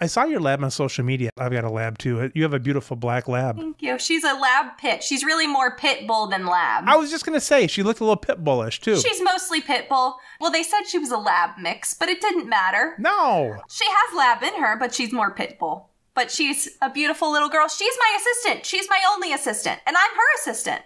I saw your lab on social media. I've got a lab, too. You have a beautiful black lab. Thank you. She's a lab pit. She's really more pit bull than lab. I was just going to say, she looked a little pit bullish, too. She's mostly pit bull. Well, they said she was a lab mix, but it didn't matter. No. She has lab in her, but she's more pit bull. But she's a beautiful little girl. She's my assistant. She's my only assistant. And I'm her assistant.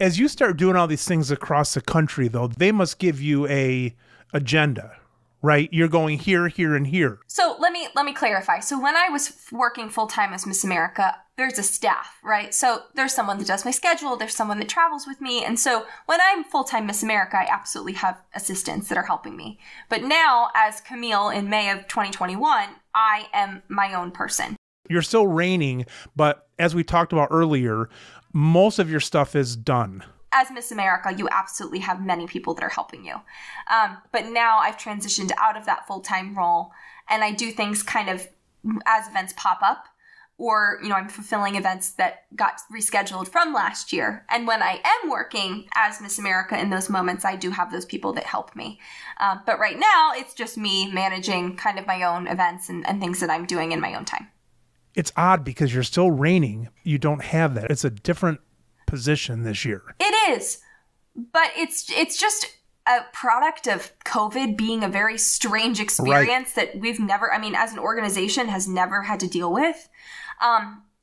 As you start doing all these things across the country, though, they must give you an agenda. Right? You're going here, here, and here. So let me clarify. So when I was working full-time as Miss America, there's a staff, right? So there's someone that does my schedule. There's someone that travels with me. And so when I'm full-time Miss America, I absolutely have assistants that are helping me. But now, as Camille in May of 2021, I am my own person. You're still reigning, but as we talked about earlier, most of your stuff is done. As Miss America, you absolutely have many people that are helping you. But now I've transitioned out of that full-time role, and I do things kind of as events pop up, or, you know, I'm fulfilling events that got rescheduled from last year. And when I am working as Miss America in those moments, I do have those people that help me. But right now, it's just me managing kind of my own events and things that I'm doing in my own time. It's odd because you're still reigning. You don't have that. It's a different position this year. It is, but it's just a product of COVID being a very strange experience, right? That we've never, I mean, as an organization has never had to deal with.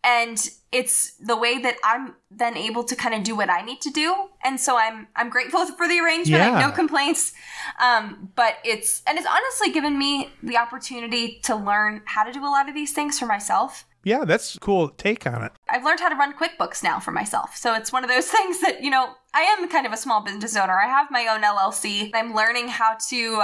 And it's the way that I'm then able to kind of do what I need to do. And so I'm grateful for the arrangement. Yeah. I have no complaints. But it's honestly given me the opportunity to learn how to do a lot of these things for myself. Yeah, that's a cool take on it. I've learned how to run QuickBooks now for myself. So it's one of those things that, you know, I am kind of a small business owner. I have my own LLC. I'm learning how to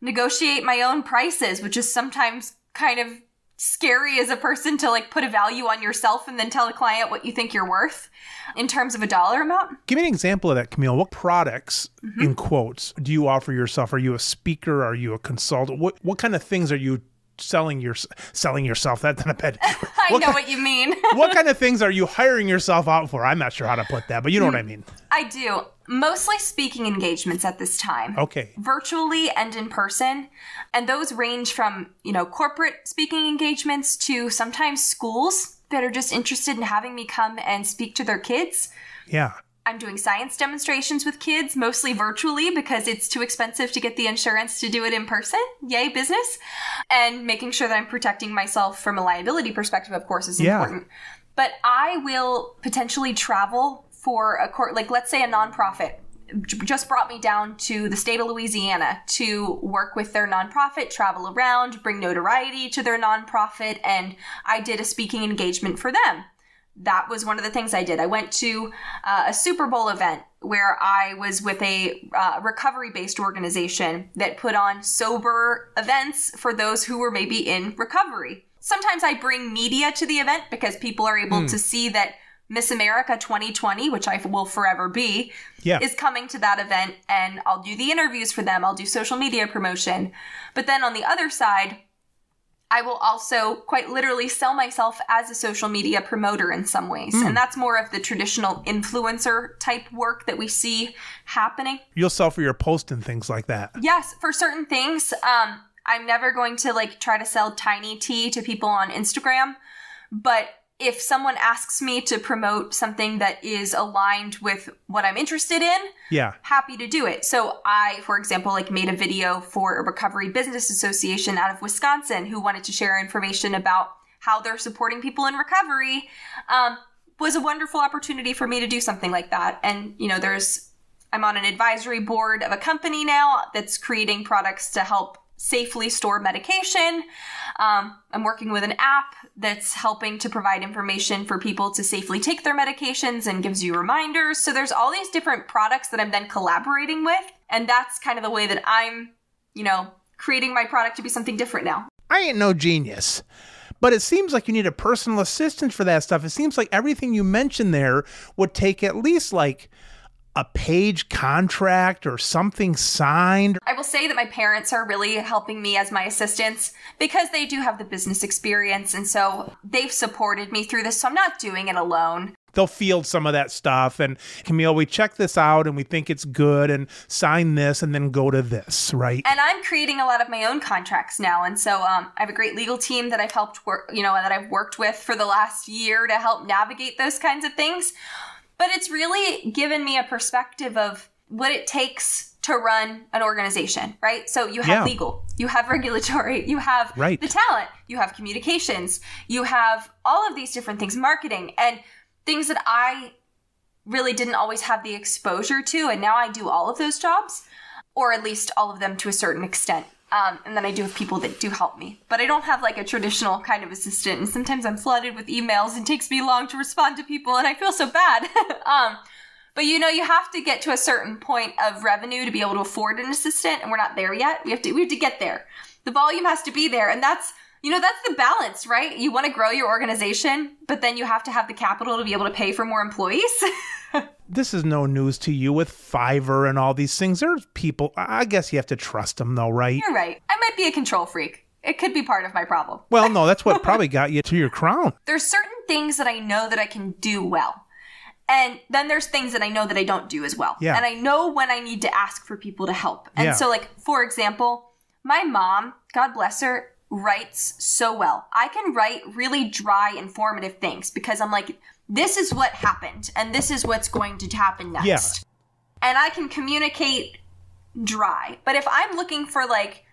negotiate my own prices, which is sometimes kind of scary as a person to like put a value on yourself and then tell a client what you think you're worth in terms of a dollar amount. Give me an example of that, Camille. What products, in quotes, do you offer yourself? Are you a speaker? Are you a consultant? What kind of things are you selling yourself? That's not a bad. I know what you mean. What kind of things are you hiring yourself out for? I'm not sure how to put that, but you know what I mean. I do. Mostly speaking engagements at this time. Okay. Virtually and in person. And those range from, you know, corporate speaking engagements to sometimes schools that are just interested in having me come and speak to their kids. Yeah. I'm doing science demonstrations with kids, mostly virtually because it's too expensive to get the insurance to do it in person. Yay, business. And making sure that I'm protecting myself from a liability perspective, of course, is important. But I will potentially travel for a court, like let's say a nonprofit just brought me down to the state of Louisiana to work with their nonprofit, travel around, bring notoriety to their nonprofit. And I did a speaking engagement for them. That was one of the things I did. I went to a Super Bowl event where I was with a recovery-based organization that put on sober events for those who were maybe in recovery. Sometimes I bring media to the event because people are able to see that Miss America 2020, which I will forever be, is coming to that event, and I'll do the interviews for them. I'll do social media promotion. But then on the other side, I will also quite literally sell myself as a social media promoter in some ways. And that's more of the traditional influencer type work that we see happening. You'll sell for your post and things like that. Yes, for certain things. I'm never going to like try to sell tiny tea to people on Instagram. But if someone asks me to promote something that is aligned with what I'm interested in, happy to do it. So I, for example, like made a video for a recovery business association out of Wisconsin who wanted to share information about how they're supporting people in recovery. Was a wonderful opportunity for me to do something like that. And, you know, I'm on an advisory board of a company now that's creating products to help safely store medication. I'm working with an app that's helping to provide information for people to safely take their medications and gives you reminders. So there's all these different products that I'm then collaborating with. And that's kind of the way that I'm, you know, creating my product to be something different now. I ain't no genius, but it seems like you need a personal assistant for that stuff. It seems like everything you mentioned there would take at least like a page contract or something signed. I will say that my parents are really helping me as my assistants because they do have the business experience. And so they've supported me through this. So I'm not doing it alone. They'll field some of that stuff. And Camille, we check this out and we think it's good and sign this and then go to this, right? And I'm creating a lot of my own contracts now. And so I have a great legal team that I've helped work, that I've worked with for the last year to help navigate those kinds of things. But it's really given me a perspective of what it takes to run an organization, right? So you have legal, you have regulatory, you have the talent, you have communications, you have all of these different things, marketing, and things that I really didn't always have the exposure to. And now I do all of those jobs, or at least all of them to a certain extent. And then I do have people that do help me. But I don't have like a traditional kind of assistant. And sometimes I'm flooded with emails and it takes me long to respond to people. And I feel so bad. But, you have to get to a certain point of revenue to be able to afford an assistant. And we're not there yet. We have to get there. The volume has to be there. And that's, that's the balance, right? You want to grow your organization, but then you have to have the capital to be able to pay for more employees. This is no news to you with Fiverr and all these things. There's people, I guess you have to trust them though, right? You're right. I might be a control freak. It could be part of my problem. Well, no, that's what probably got you to your crown. There's certain things that I know that I can do well. And then there's things that I know that I don't do as well. Yeah. And I know when I need to ask for people to help. And so like, for example, my mom, God bless her, writes so well. I can write really dry, informative things because I'm like, this is what happened and this is what's going to happen next. And I can communicate dry. But if I'm looking for like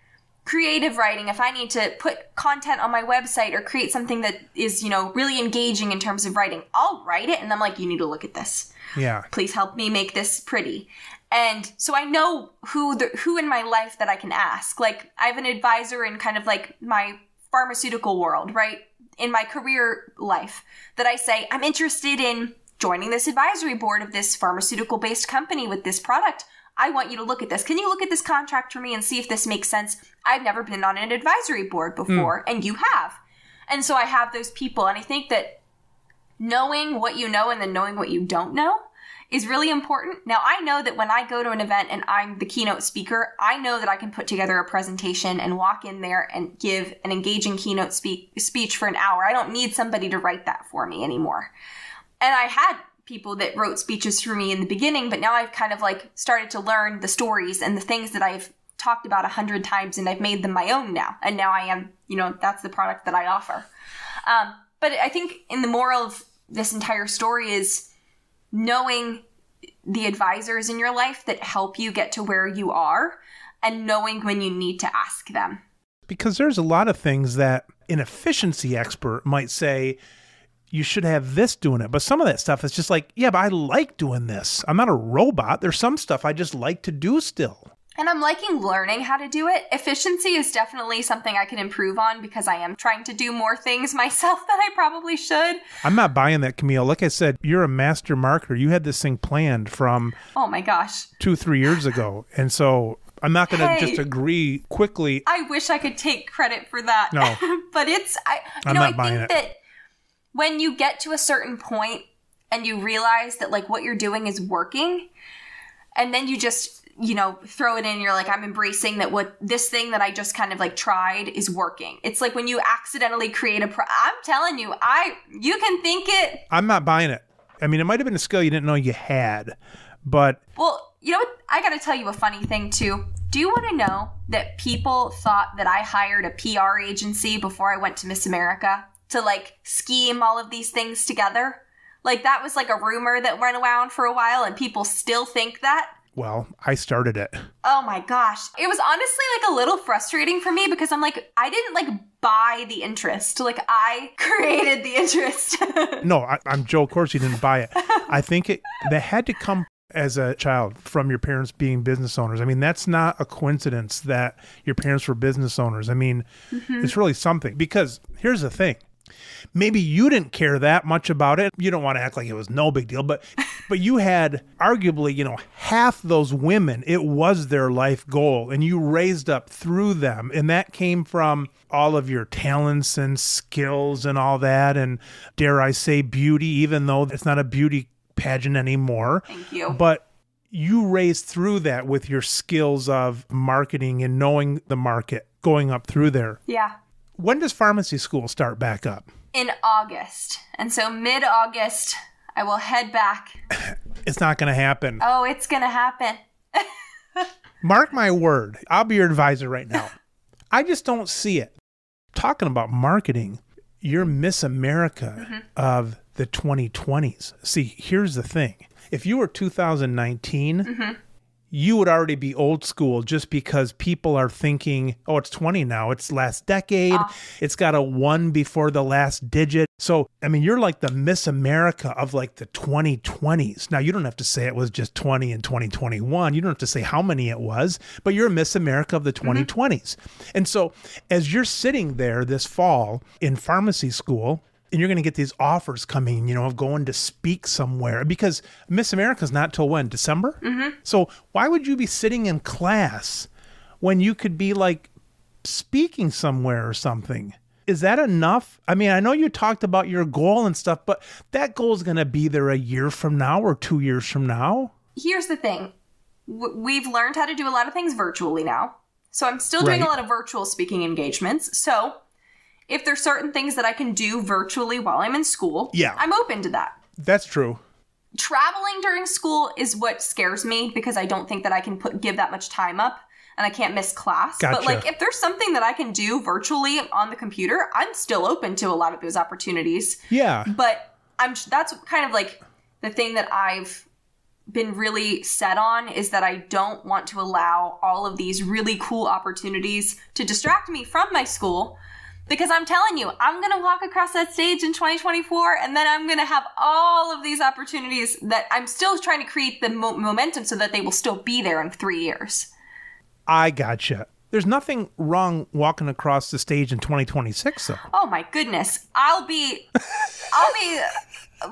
creative writing, if I need to put content on my website or create something that is, really engaging in terms of writing, I'll write it and I'm like, you need to look at this. Yeah. Please help me make this pretty. And so I know who in my life that I can ask. Like, I have an advisor in kind of like my pharmaceutical world, right? In my career life, that I say, I'm interested in joining this advisory board of this pharmaceutical-based company with this product. I want you to look at this. Can you look at this contract for me and see if this makes sense? I've never been on an advisory board before, and you have. And so I have those people. And I think that knowing what you know and then knowing what you don't know is really important. Now, I know that when I go to an event and I'm the keynote speaker, I know that I can put together a presentation and walk in there and give an engaging keynote speech for an hour. I don't need somebody to write that for me anymore. And I had people that wrote speeches for me in the beginning, but now I've kind of like started to learn the stories and the things that I've talked about 100 times, and I've made them my own now. And now I am, that's the product that I offer. But I think in the moral of this entire story is knowing the advisors in your life that help you get to where you are and knowing when you need to ask them. Because there's a lot of things that an efficiency expert might say, you should have this doing it. But some of that stuff is just like, yeah, but I like doing this. I'm not a robot. There's some stuff I just like to do still. And I'm liking learning how to do it. Efficiency is definitely something I can improve on because I am trying to do more things myself than I probably should. I'm not buying that, Camille. Like I said, you're a master marketer. You had this thing planned from, oh my gosh, 2-3 years ago. And so I'm not going to just agree quickly. I wish I could take credit for that. No. But it's, I think that when you get to a certain point and you realize that like what you're doing is working, and then you just throw it in. You're like, I'm embracing that what this thing that I just kind of like tried is working. It's like when you accidentally create a I'm telling you, you can think it. I'm not buying it. I mean, it might have been a skill you didn't know you had, but. Well, you know what? I got to tell you a funny thing too. Do you want to know that people thought that I hired a PR agency before I went to Miss America to like scheme all of these things together? Like that was like a rumor that went around for a while and people still think that. Well, I started it. Oh my gosh. It was honestly like a little frustrating for me because I'm like, I didn't like buy the interest. Like I created the interest. No, I'm Joe. Of course you didn't buy it. I think that had to come as a child from your parents being business owners. I mean, that's not a coincidence that your parents were business owners. I mean, it's really something because here's the thing. Maybe you didn't care that much about it. You don't want to act like it was no big deal, but you had arguably, half those women, it was their life goal and you raised up through them. And that came from all of your talents and skills and all that. And dare I say beauty, even though it's not a beauty pageant anymore. Thank you. But you raised through that with your skills of marketing and knowing the market, going up through there. Yeah. When does pharmacy school start back up? In August. And so mid-August, I will head back. It's not going to happen. Oh, it's going to happen. Mark my word. I'll be your advisor right now. I just don't see it. Talking about marketing, you're Miss America of the 2020s. See, here's the thing. If you were 2019, you would already be old school just because people are thinking, oh, it's 20 now. It's last decade. It's got a 1 before the last digit. So, I mean, you're like the Miss America of like the 2020s. Now, you don't have to say it was just 20 in 2021. You don't have to say how many it was, but you're Miss America of the 2020s. And so as you're sitting there this fall in pharmacy school, and you're going to get these offers coming, you know, of going to speak somewhere, because Miss America's not till when? December? So why would you be sitting in class when you could be like speaking somewhere or something? Is that enough? I mean, I know you talked about your goal and stuff, but that goal is going to be there a year from now or 2 years from now. Here's the thing. We've learned how to do a lot of things virtually now. So I'm still doing a lot of virtual speaking engagements. So if there's certain things that I can do virtually while I'm in school, I'm open to that. That's true. Traveling during school is what scares me because I don't think that I can give that much time up and I can't miss class. But like if there's something that I can do virtually on the computer, I'm still open to a lot of those opportunities. Yeah. But that's kind of like the thing that I've been really set on, is that I don't want to allow all of these really cool opportunities to distract me from my school. Because I'm telling you, I'm going to walk across that stage in 2024, and then I'm going to have all of these opportunities that I'm still trying to create the momentum so that they will still be there in 3 years. I gotcha. There's nothing wrong walking across the stage in 2026, though. Oh, my goodness. I'll be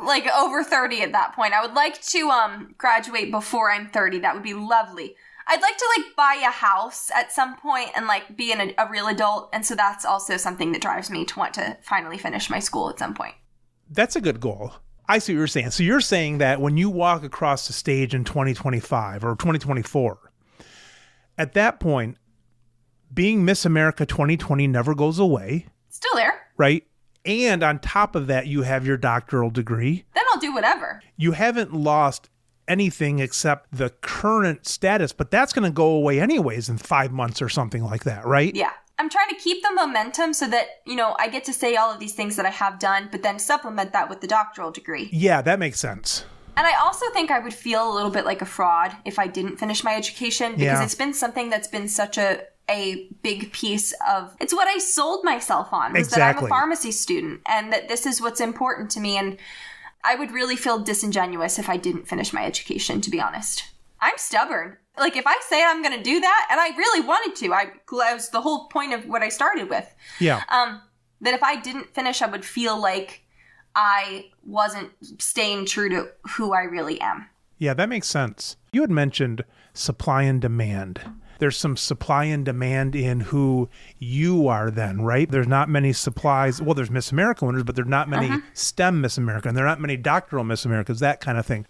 like over 30 at that point. I would like to graduate before I'm 30. That would be lovely. I'd like to like buy a house at some point and like be a real adult. And so that's also something that drives me to want to finally finish my school at some point. That's a good goal. I see what you're saying. So you're saying that when you walk across the stage in 2025 or 2024, at that point, being Miss America 2020 never goes away. Still there. Right. And on top of that, you have your doctoral degree. Then I'll do whatever. You haven't lost anything except the current status, but that's going to go away anyways in 5 months or something like that, right? Yeah. I'm trying to keep the momentum so that, you know, I get to say all of these things that I have done, but then supplement that with the doctoral degree. Yeah, that makes sense. And I also think I would feel a little bit like a fraud if I didn't finish my education, because it's been something that's been such a big piece of, it's what I sold myself on, was that I'm a pharmacy student and that this is what's important to me. And I would really feel disingenuous if I didn't finish my education, to be honest. I'm stubborn. Like, if I say I'm going to do that, and I really wanted to, that was the whole point of what I started with. Yeah. That if I didn't finish, I would feel like I wasn't staying true to who I really am. Yeah, that makes sense. You had mentioned supply and demand. There's some supply and demand in who you are then, right? There's not many supplies. Well, there's Miss America winners, but there's not many STEM Miss America, and there are not many doctoral Miss Americas, that kind of thing.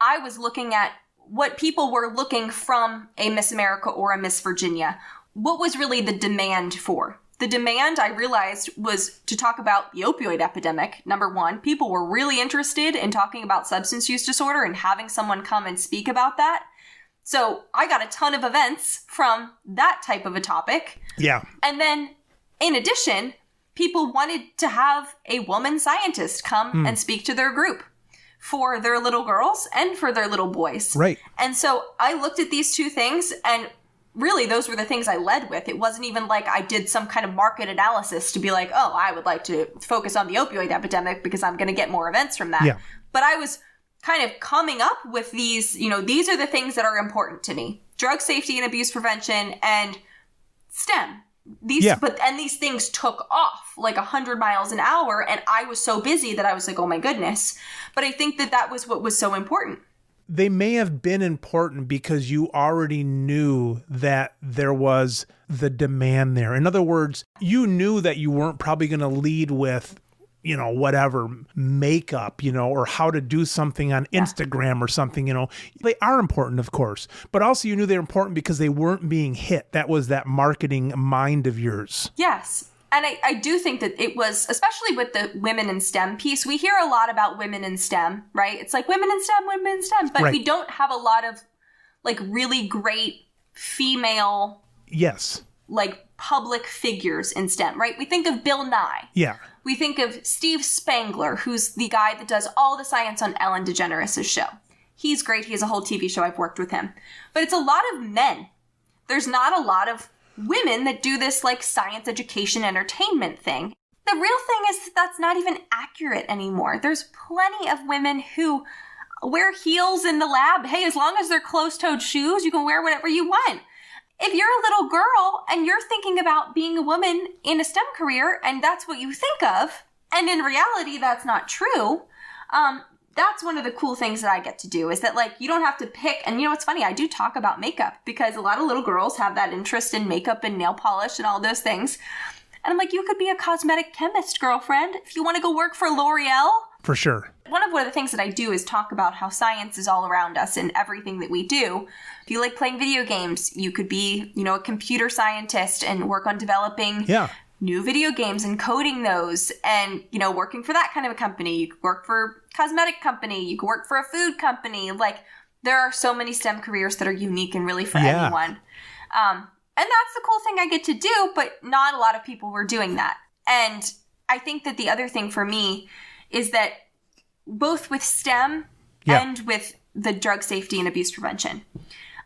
I was looking at what people were looking from a Miss America or a Miss Virginia. What was really the demand for? The demand, I realized, was to talk about the opioid epidemic, number one. People were really interested in talking about substance use disorder and having someone come and speak about that. So I got a ton of events from that type of a topic. Yeah. And then in addition, people wanted to have a woman scientist come and speak to their group, for their little girls and for their little boys. Right. And so I looked at these two things, and really those were the things I led with. It wasn't even like I did some kind of market analysis to be like, oh, I would like to focus on the opioid epidemic because I'm going to get more events from that. Yeah. But I was kind of coming up with these, you know, these are the things that are important to me. Drug safety and abuse prevention and STEM. And these things took off like 100 miles an hour. And I was so busy that I was like, oh my goodness. But I think that that was what was so important. They may have been important because you already knew that there was the demand there. In other words, you knew that you weren't probably going to lead with you know, whatever, makeup, you know, or how to do something on Instagram or something, you know. They are important, of course, but also you knew they were important because they weren't being hit. That was that marketing mind of yours. Yes. And I do think that it was, especially with the women in STEM piece, we hear a lot about women in STEM, right? It's like women in STEM, but we don't have a lot of like really great female, like public figures in STEM, right? We think of Bill Nye. Yeah. We think of Steve Spangler, who's the guy that does all the science on Ellen DeGeneres' show. He's great. He has a whole TV show. I've worked with him. But it's a lot of men. There's not a lot of women that do this like science education entertainment thing. The real thing is that that's not even accurate anymore. There's plenty of women who wear heels in the lab. Hey, as long as they're closed-toed shoes, you can wear whatever you want. If you're a little girl and you're thinking about being a woman in a STEM career and that's what you think of, and in reality, that's not true, that's one of the cool things that I get to do is that, like, you don't have to pick. And you know, it's funny, I do talk about makeup because a lot of little girls have that interest in makeup and nail polish and all those things. And I'm like, you could be a cosmetic chemist, girlfriend, if you want to go work for L'Oreal. For sure. One of the things that I do is talk about how science is all around us in everything that we do. If you like playing video games, you could be, you know, a computer scientist and work on developing new video games and coding those and, you know, working for that kind of a company. You could work for a cosmetic company. You could work for a food company. Like, there are so many STEM careers that are unique and really for everyone. And that's the cool thing I get to do, but not a lot of people were doing that. And I think that the other thing for me is that both with STEM and with the drug safety and abuse prevention,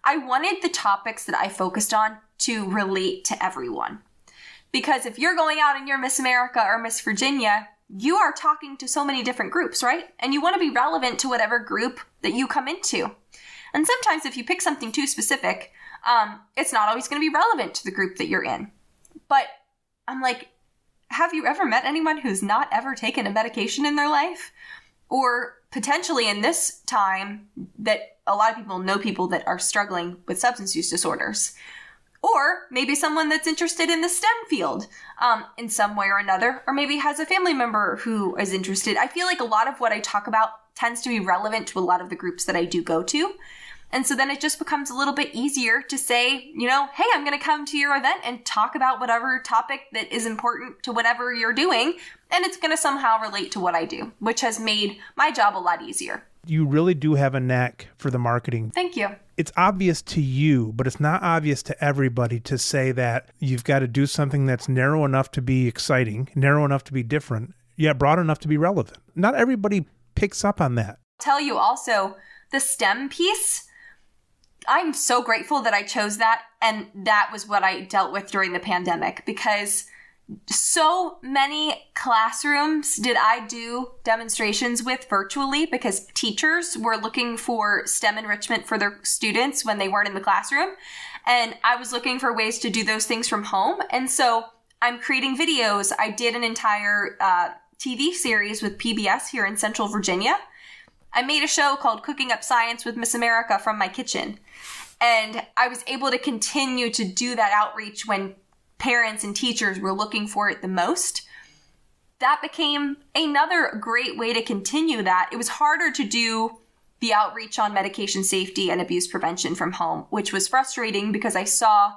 I wanted the topics that I focused on to relate to everyone. Because if you're going out and you're Miss America or Miss Virginia, you are talking to so many different groups, right? And you want to be relevant to whatever group that you come into. And sometimes if you pick something too specific, it's not always going to be relevant to the group that you're in. But I'm like, have you ever met anyone who's not ever taken a medication in their life? Or potentially in this time that a lot of people know people that are struggling with substance use disorders. Or maybe someone that's interested in the STEM field in some way or another, or maybe has a family member who is interested. I feel like a lot of what I talk about tends to be relevant to a lot of the groups that I do go to. And so then it just becomes a little bit easier to say, you know, hey, I'm going to come to your event and talk about whatever topic that is important to whatever you're doing. And it's going to somehow relate to what I do, which has made my job a lot easier. You really do have a knack for the marketing. Thank you. It's obvious to you, but it's not obvious to everybody to say that you've got to do something that's narrow enough to be exciting, narrow enough to be different, yet broad enough to be relevant. Not everybody picks up on that. I'll tell you also, the STEM piece, I'm so grateful that I chose that. And that was what I dealt with during the pandemic, because so many classrooms did I do demonstrations with virtually because teachers were looking for STEM enrichment for their students when they weren't in the classroom. And I was looking for ways to do those things from home. And so I'm creating videos. I did an entire TV series with PBS here in Central Virginia. I made a show called Cooking Up Science with Miss America from my kitchen. And I was able to continue to do that outreach when parents and teachers were looking for it the most. That became another great way to continue that. It was harder to do the outreach on medication safety and abuse prevention from home, which was frustrating because I saw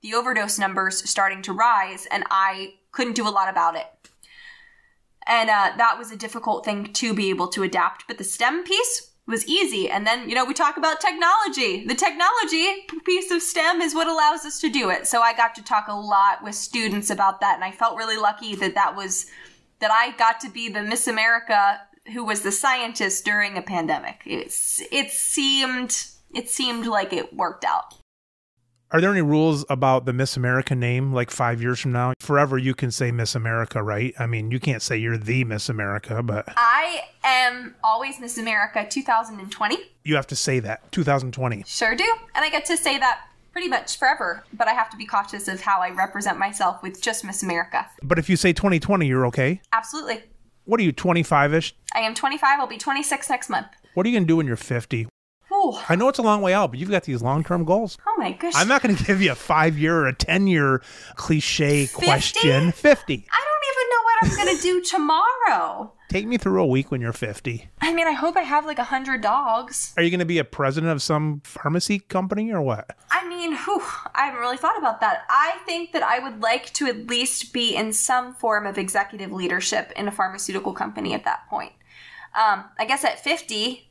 the overdose numbers starting to rise and I couldn't do a lot about it. And that was a difficult thing to be able to adapt. But the STEM piece was easy. And then, you know, we talk about technology. The technology piece of STEM is what allows us to do it. So I got to talk a lot with students about that. And I felt really lucky that that I got to be the Miss America who was the scientist during a pandemic. It seemed like it worked out. Are there any rules about the Miss America name, like 5 years from now? Forever you can say Miss America, right? I mean, you can't say you're the Miss America, but... I am always Miss America 2020. You have to say that, 2020. Sure do. And I get to say that pretty much forever, but I have to be cautious of how I represent myself with just Miss America. But if you say 2020, you're okay? Absolutely. What are you, 25-ish? I am 25. I'll be 26 next month. What are you going to do when you're 50? I know it's a long way out, but you've got these long-term goals. Oh, my gosh. I'm not going to give you a 5-year or a 10-year cliche 50? question. 50. I don't even know what I'm going to do tomorrow? Take me through a week when you're 50. I mean, I hope I have like 100 dogs. Are you going to be a president of some pharmacy company or what? I mean, whew, I haven't really thought about that. I think that I would like to at least be in some form of executive leadership in a pharmaceutical company at that point. I guess at 50.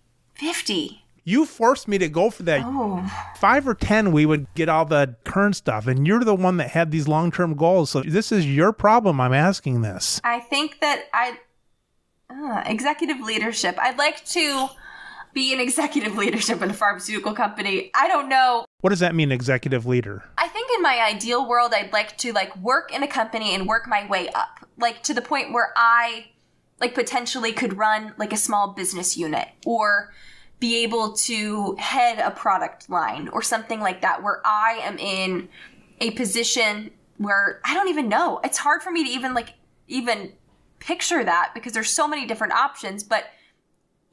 You forced me to go for that. Oh. 5 or 10, we would get all the current stuff. And you're the one that had these long-term goals. So this is your problem. I'm asking this. I think that executive leadership. I'd like to be an executive leadership in a pharmaceutical company. I don't know. What does that mean, executive leader? I think in my ideal world, I'd like to work in a company and work my way up, to the point where I potentially could run a small business unit or be able to head a product line or something like that, where I am in a position where I don't even know. It's hard for me to even even picture that because there's so many different options, but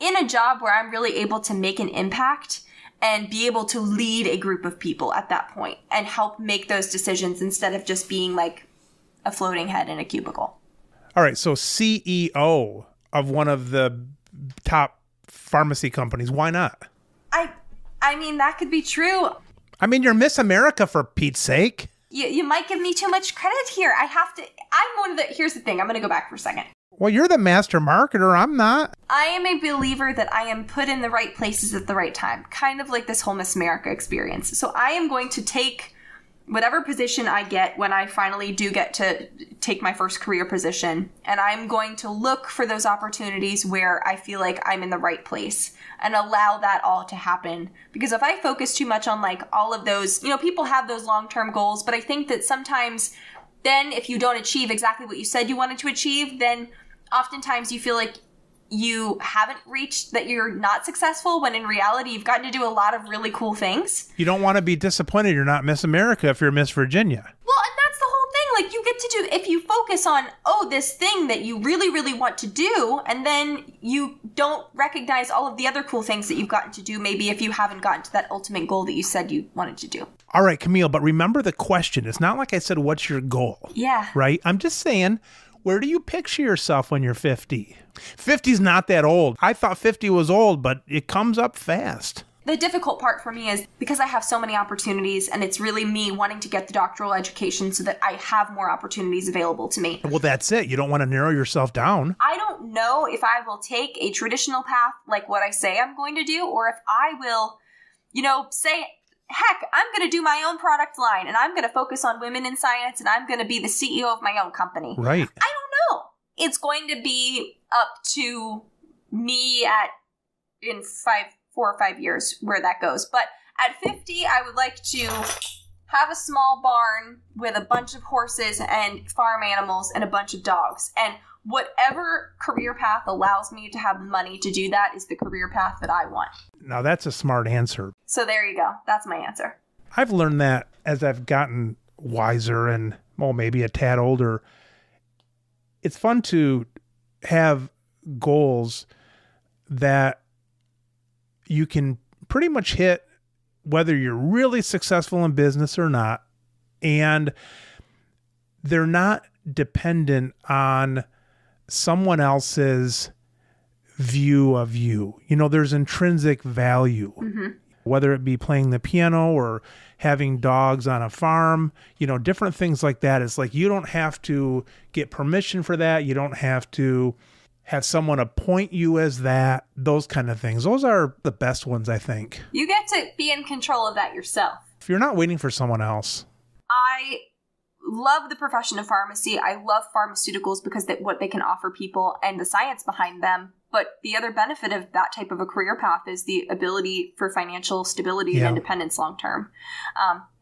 in a job where I'm really able to make an impact and be able to lead a group of people at that point and help make those decisions instead of just being a floating head in a cubicle. All right. So CEO of one of the top pharmacy companies. Why not? I mean, that could be true. I mean, you're Miss America, for Pete's sake. You might give me too much credit here. Here's the thing. I'm going to go back for a second. Well, you're the master marketer. I'm not. I am a believer that I am put in the right places at the right time. Kind of like this whole Miss America experience. So I am going to take whatever position I get when I finally do get to take my first career position. And I'm going to look for those opportunities where I feel like I'm in the right place and allow that all to happen. Because if I focus too much on all of those, people have those long-term goals, but I think that sometimes then if you don't achieve exactly what you said you wanted to achieve, then oftentimes you feel like you haven't reached, that you're not successful, when in reality, you've gotten to do a lot of really cool things. You don't want to be disappointed you're not Miss America if you're Miss Virginia. Well, and that's the whole thing. You get to do, if you focus on, this thing that you really, really want to do, and then you don't recognize all of the other cool things that you've gotten to do, maybe if you haven't gotten to that ultimate goal that you said you wanted to do. All right, Camille, but remember the question. It's not like I said, what's your goal? Yeah. Right? I'm just saying, where do you picture yourself when you're 50? 50's not that old. I thought 50 was old, but it comes up fast. The difficult part for me is because I have so many opportunities, and it's really me wanting to get the doctoral education so that I have more opportunities available to me. Well, that's it. You don't want to narrow yourself down. I don't know if I will take a traditional path like what I say I'm going to do, or if I will, say, heck, I'm going to do my own product line, and I'm going to focus on women in science, and I'm going to be the CEO of my own company. Right. I don't know. It's going to be up to me in 4 or 5 years where that goes. But at 50, I would like to have a small barn with a bunch of horses and farm animals and a bunch of dogs. And whatever career path allows me to have money to do that is the career path that I want. Now, that's a smart answer. So there you go. That's my answer. I've learned that as I've gotten wiser and, well, maybe a tad older. It's fun to have goals that you can pretty much hit whether you're really successful in business or not. And they're not dependent on someone else's view of you. There's intrinsic value, mm-hmm. whether it be playing the piano or having dogs on a farm, different things like that. It's you don't have to get permission for that. You don't have to have someone appoint you as that, those kind of things. Those are the best ones, I think. You get to be in control of that yourself. If you're not waiting for someone else. I love the profession of pharmacy. I love pharmaceuticals because what they can offer people and the science behind them. But the other benefit of that type of a career path is the ability for financial stability and independence long term.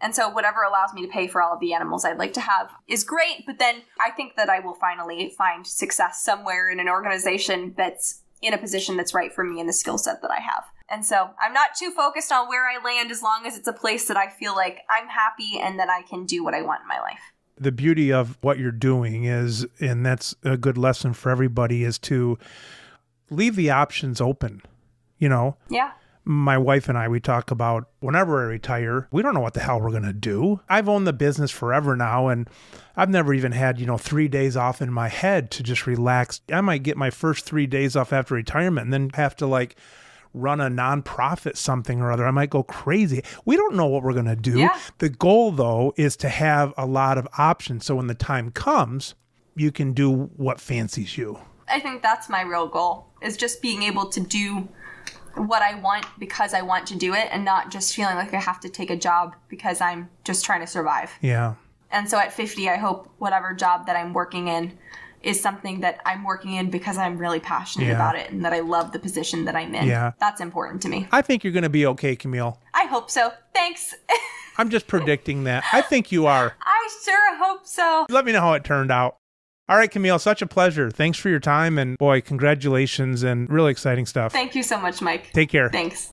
And so whatever allows me to pay for all of the animals I'd like to have is great. But then I think that I will finally find success somewhere in an organization that's in a position that's right for me and the skill set that I have. And so I'm not too focused on where I land as long as it's a place that I feel like I'm happy and that I can do what I want in my life. The beauty of what you're doing is, and that's a good lesson for everybody, is to leave the options open, Yeah. My wife and I, we talk about whenever I retire, we don't know what the hell we're going to do. I've owned the business forever now, and I've never even had, 3 days off in my head to just relax. I might get my first 3 days off after retirement and then have to run a nonprofit something or other. I might go crazy. We don't know what we're going to do. Yeah. The goal, though, is to have a lot of options. So when the time comes, you can do what fancies you. I think that's my real goal, is just being able to do what I want because I want to do it, and not just feeling like I have to take a job because I'm just trying to survive. Yeah. And so at 50, I hope whatever job that I'm working in is something that I'm working in because I'm really passionate about it and that I love the position that I'm in. Yeah. That's important to me. I think you're going to be okay, Camille. I hope so. Thanks. I'm just predicting that. I think you are. I sure hope so. Let me know how it turned out. All right, Camille, such a pleasure. Thanks for your time. And boy, congratulations, and really exciting stuff. Thank you so much, Mike. Take care. Thanks.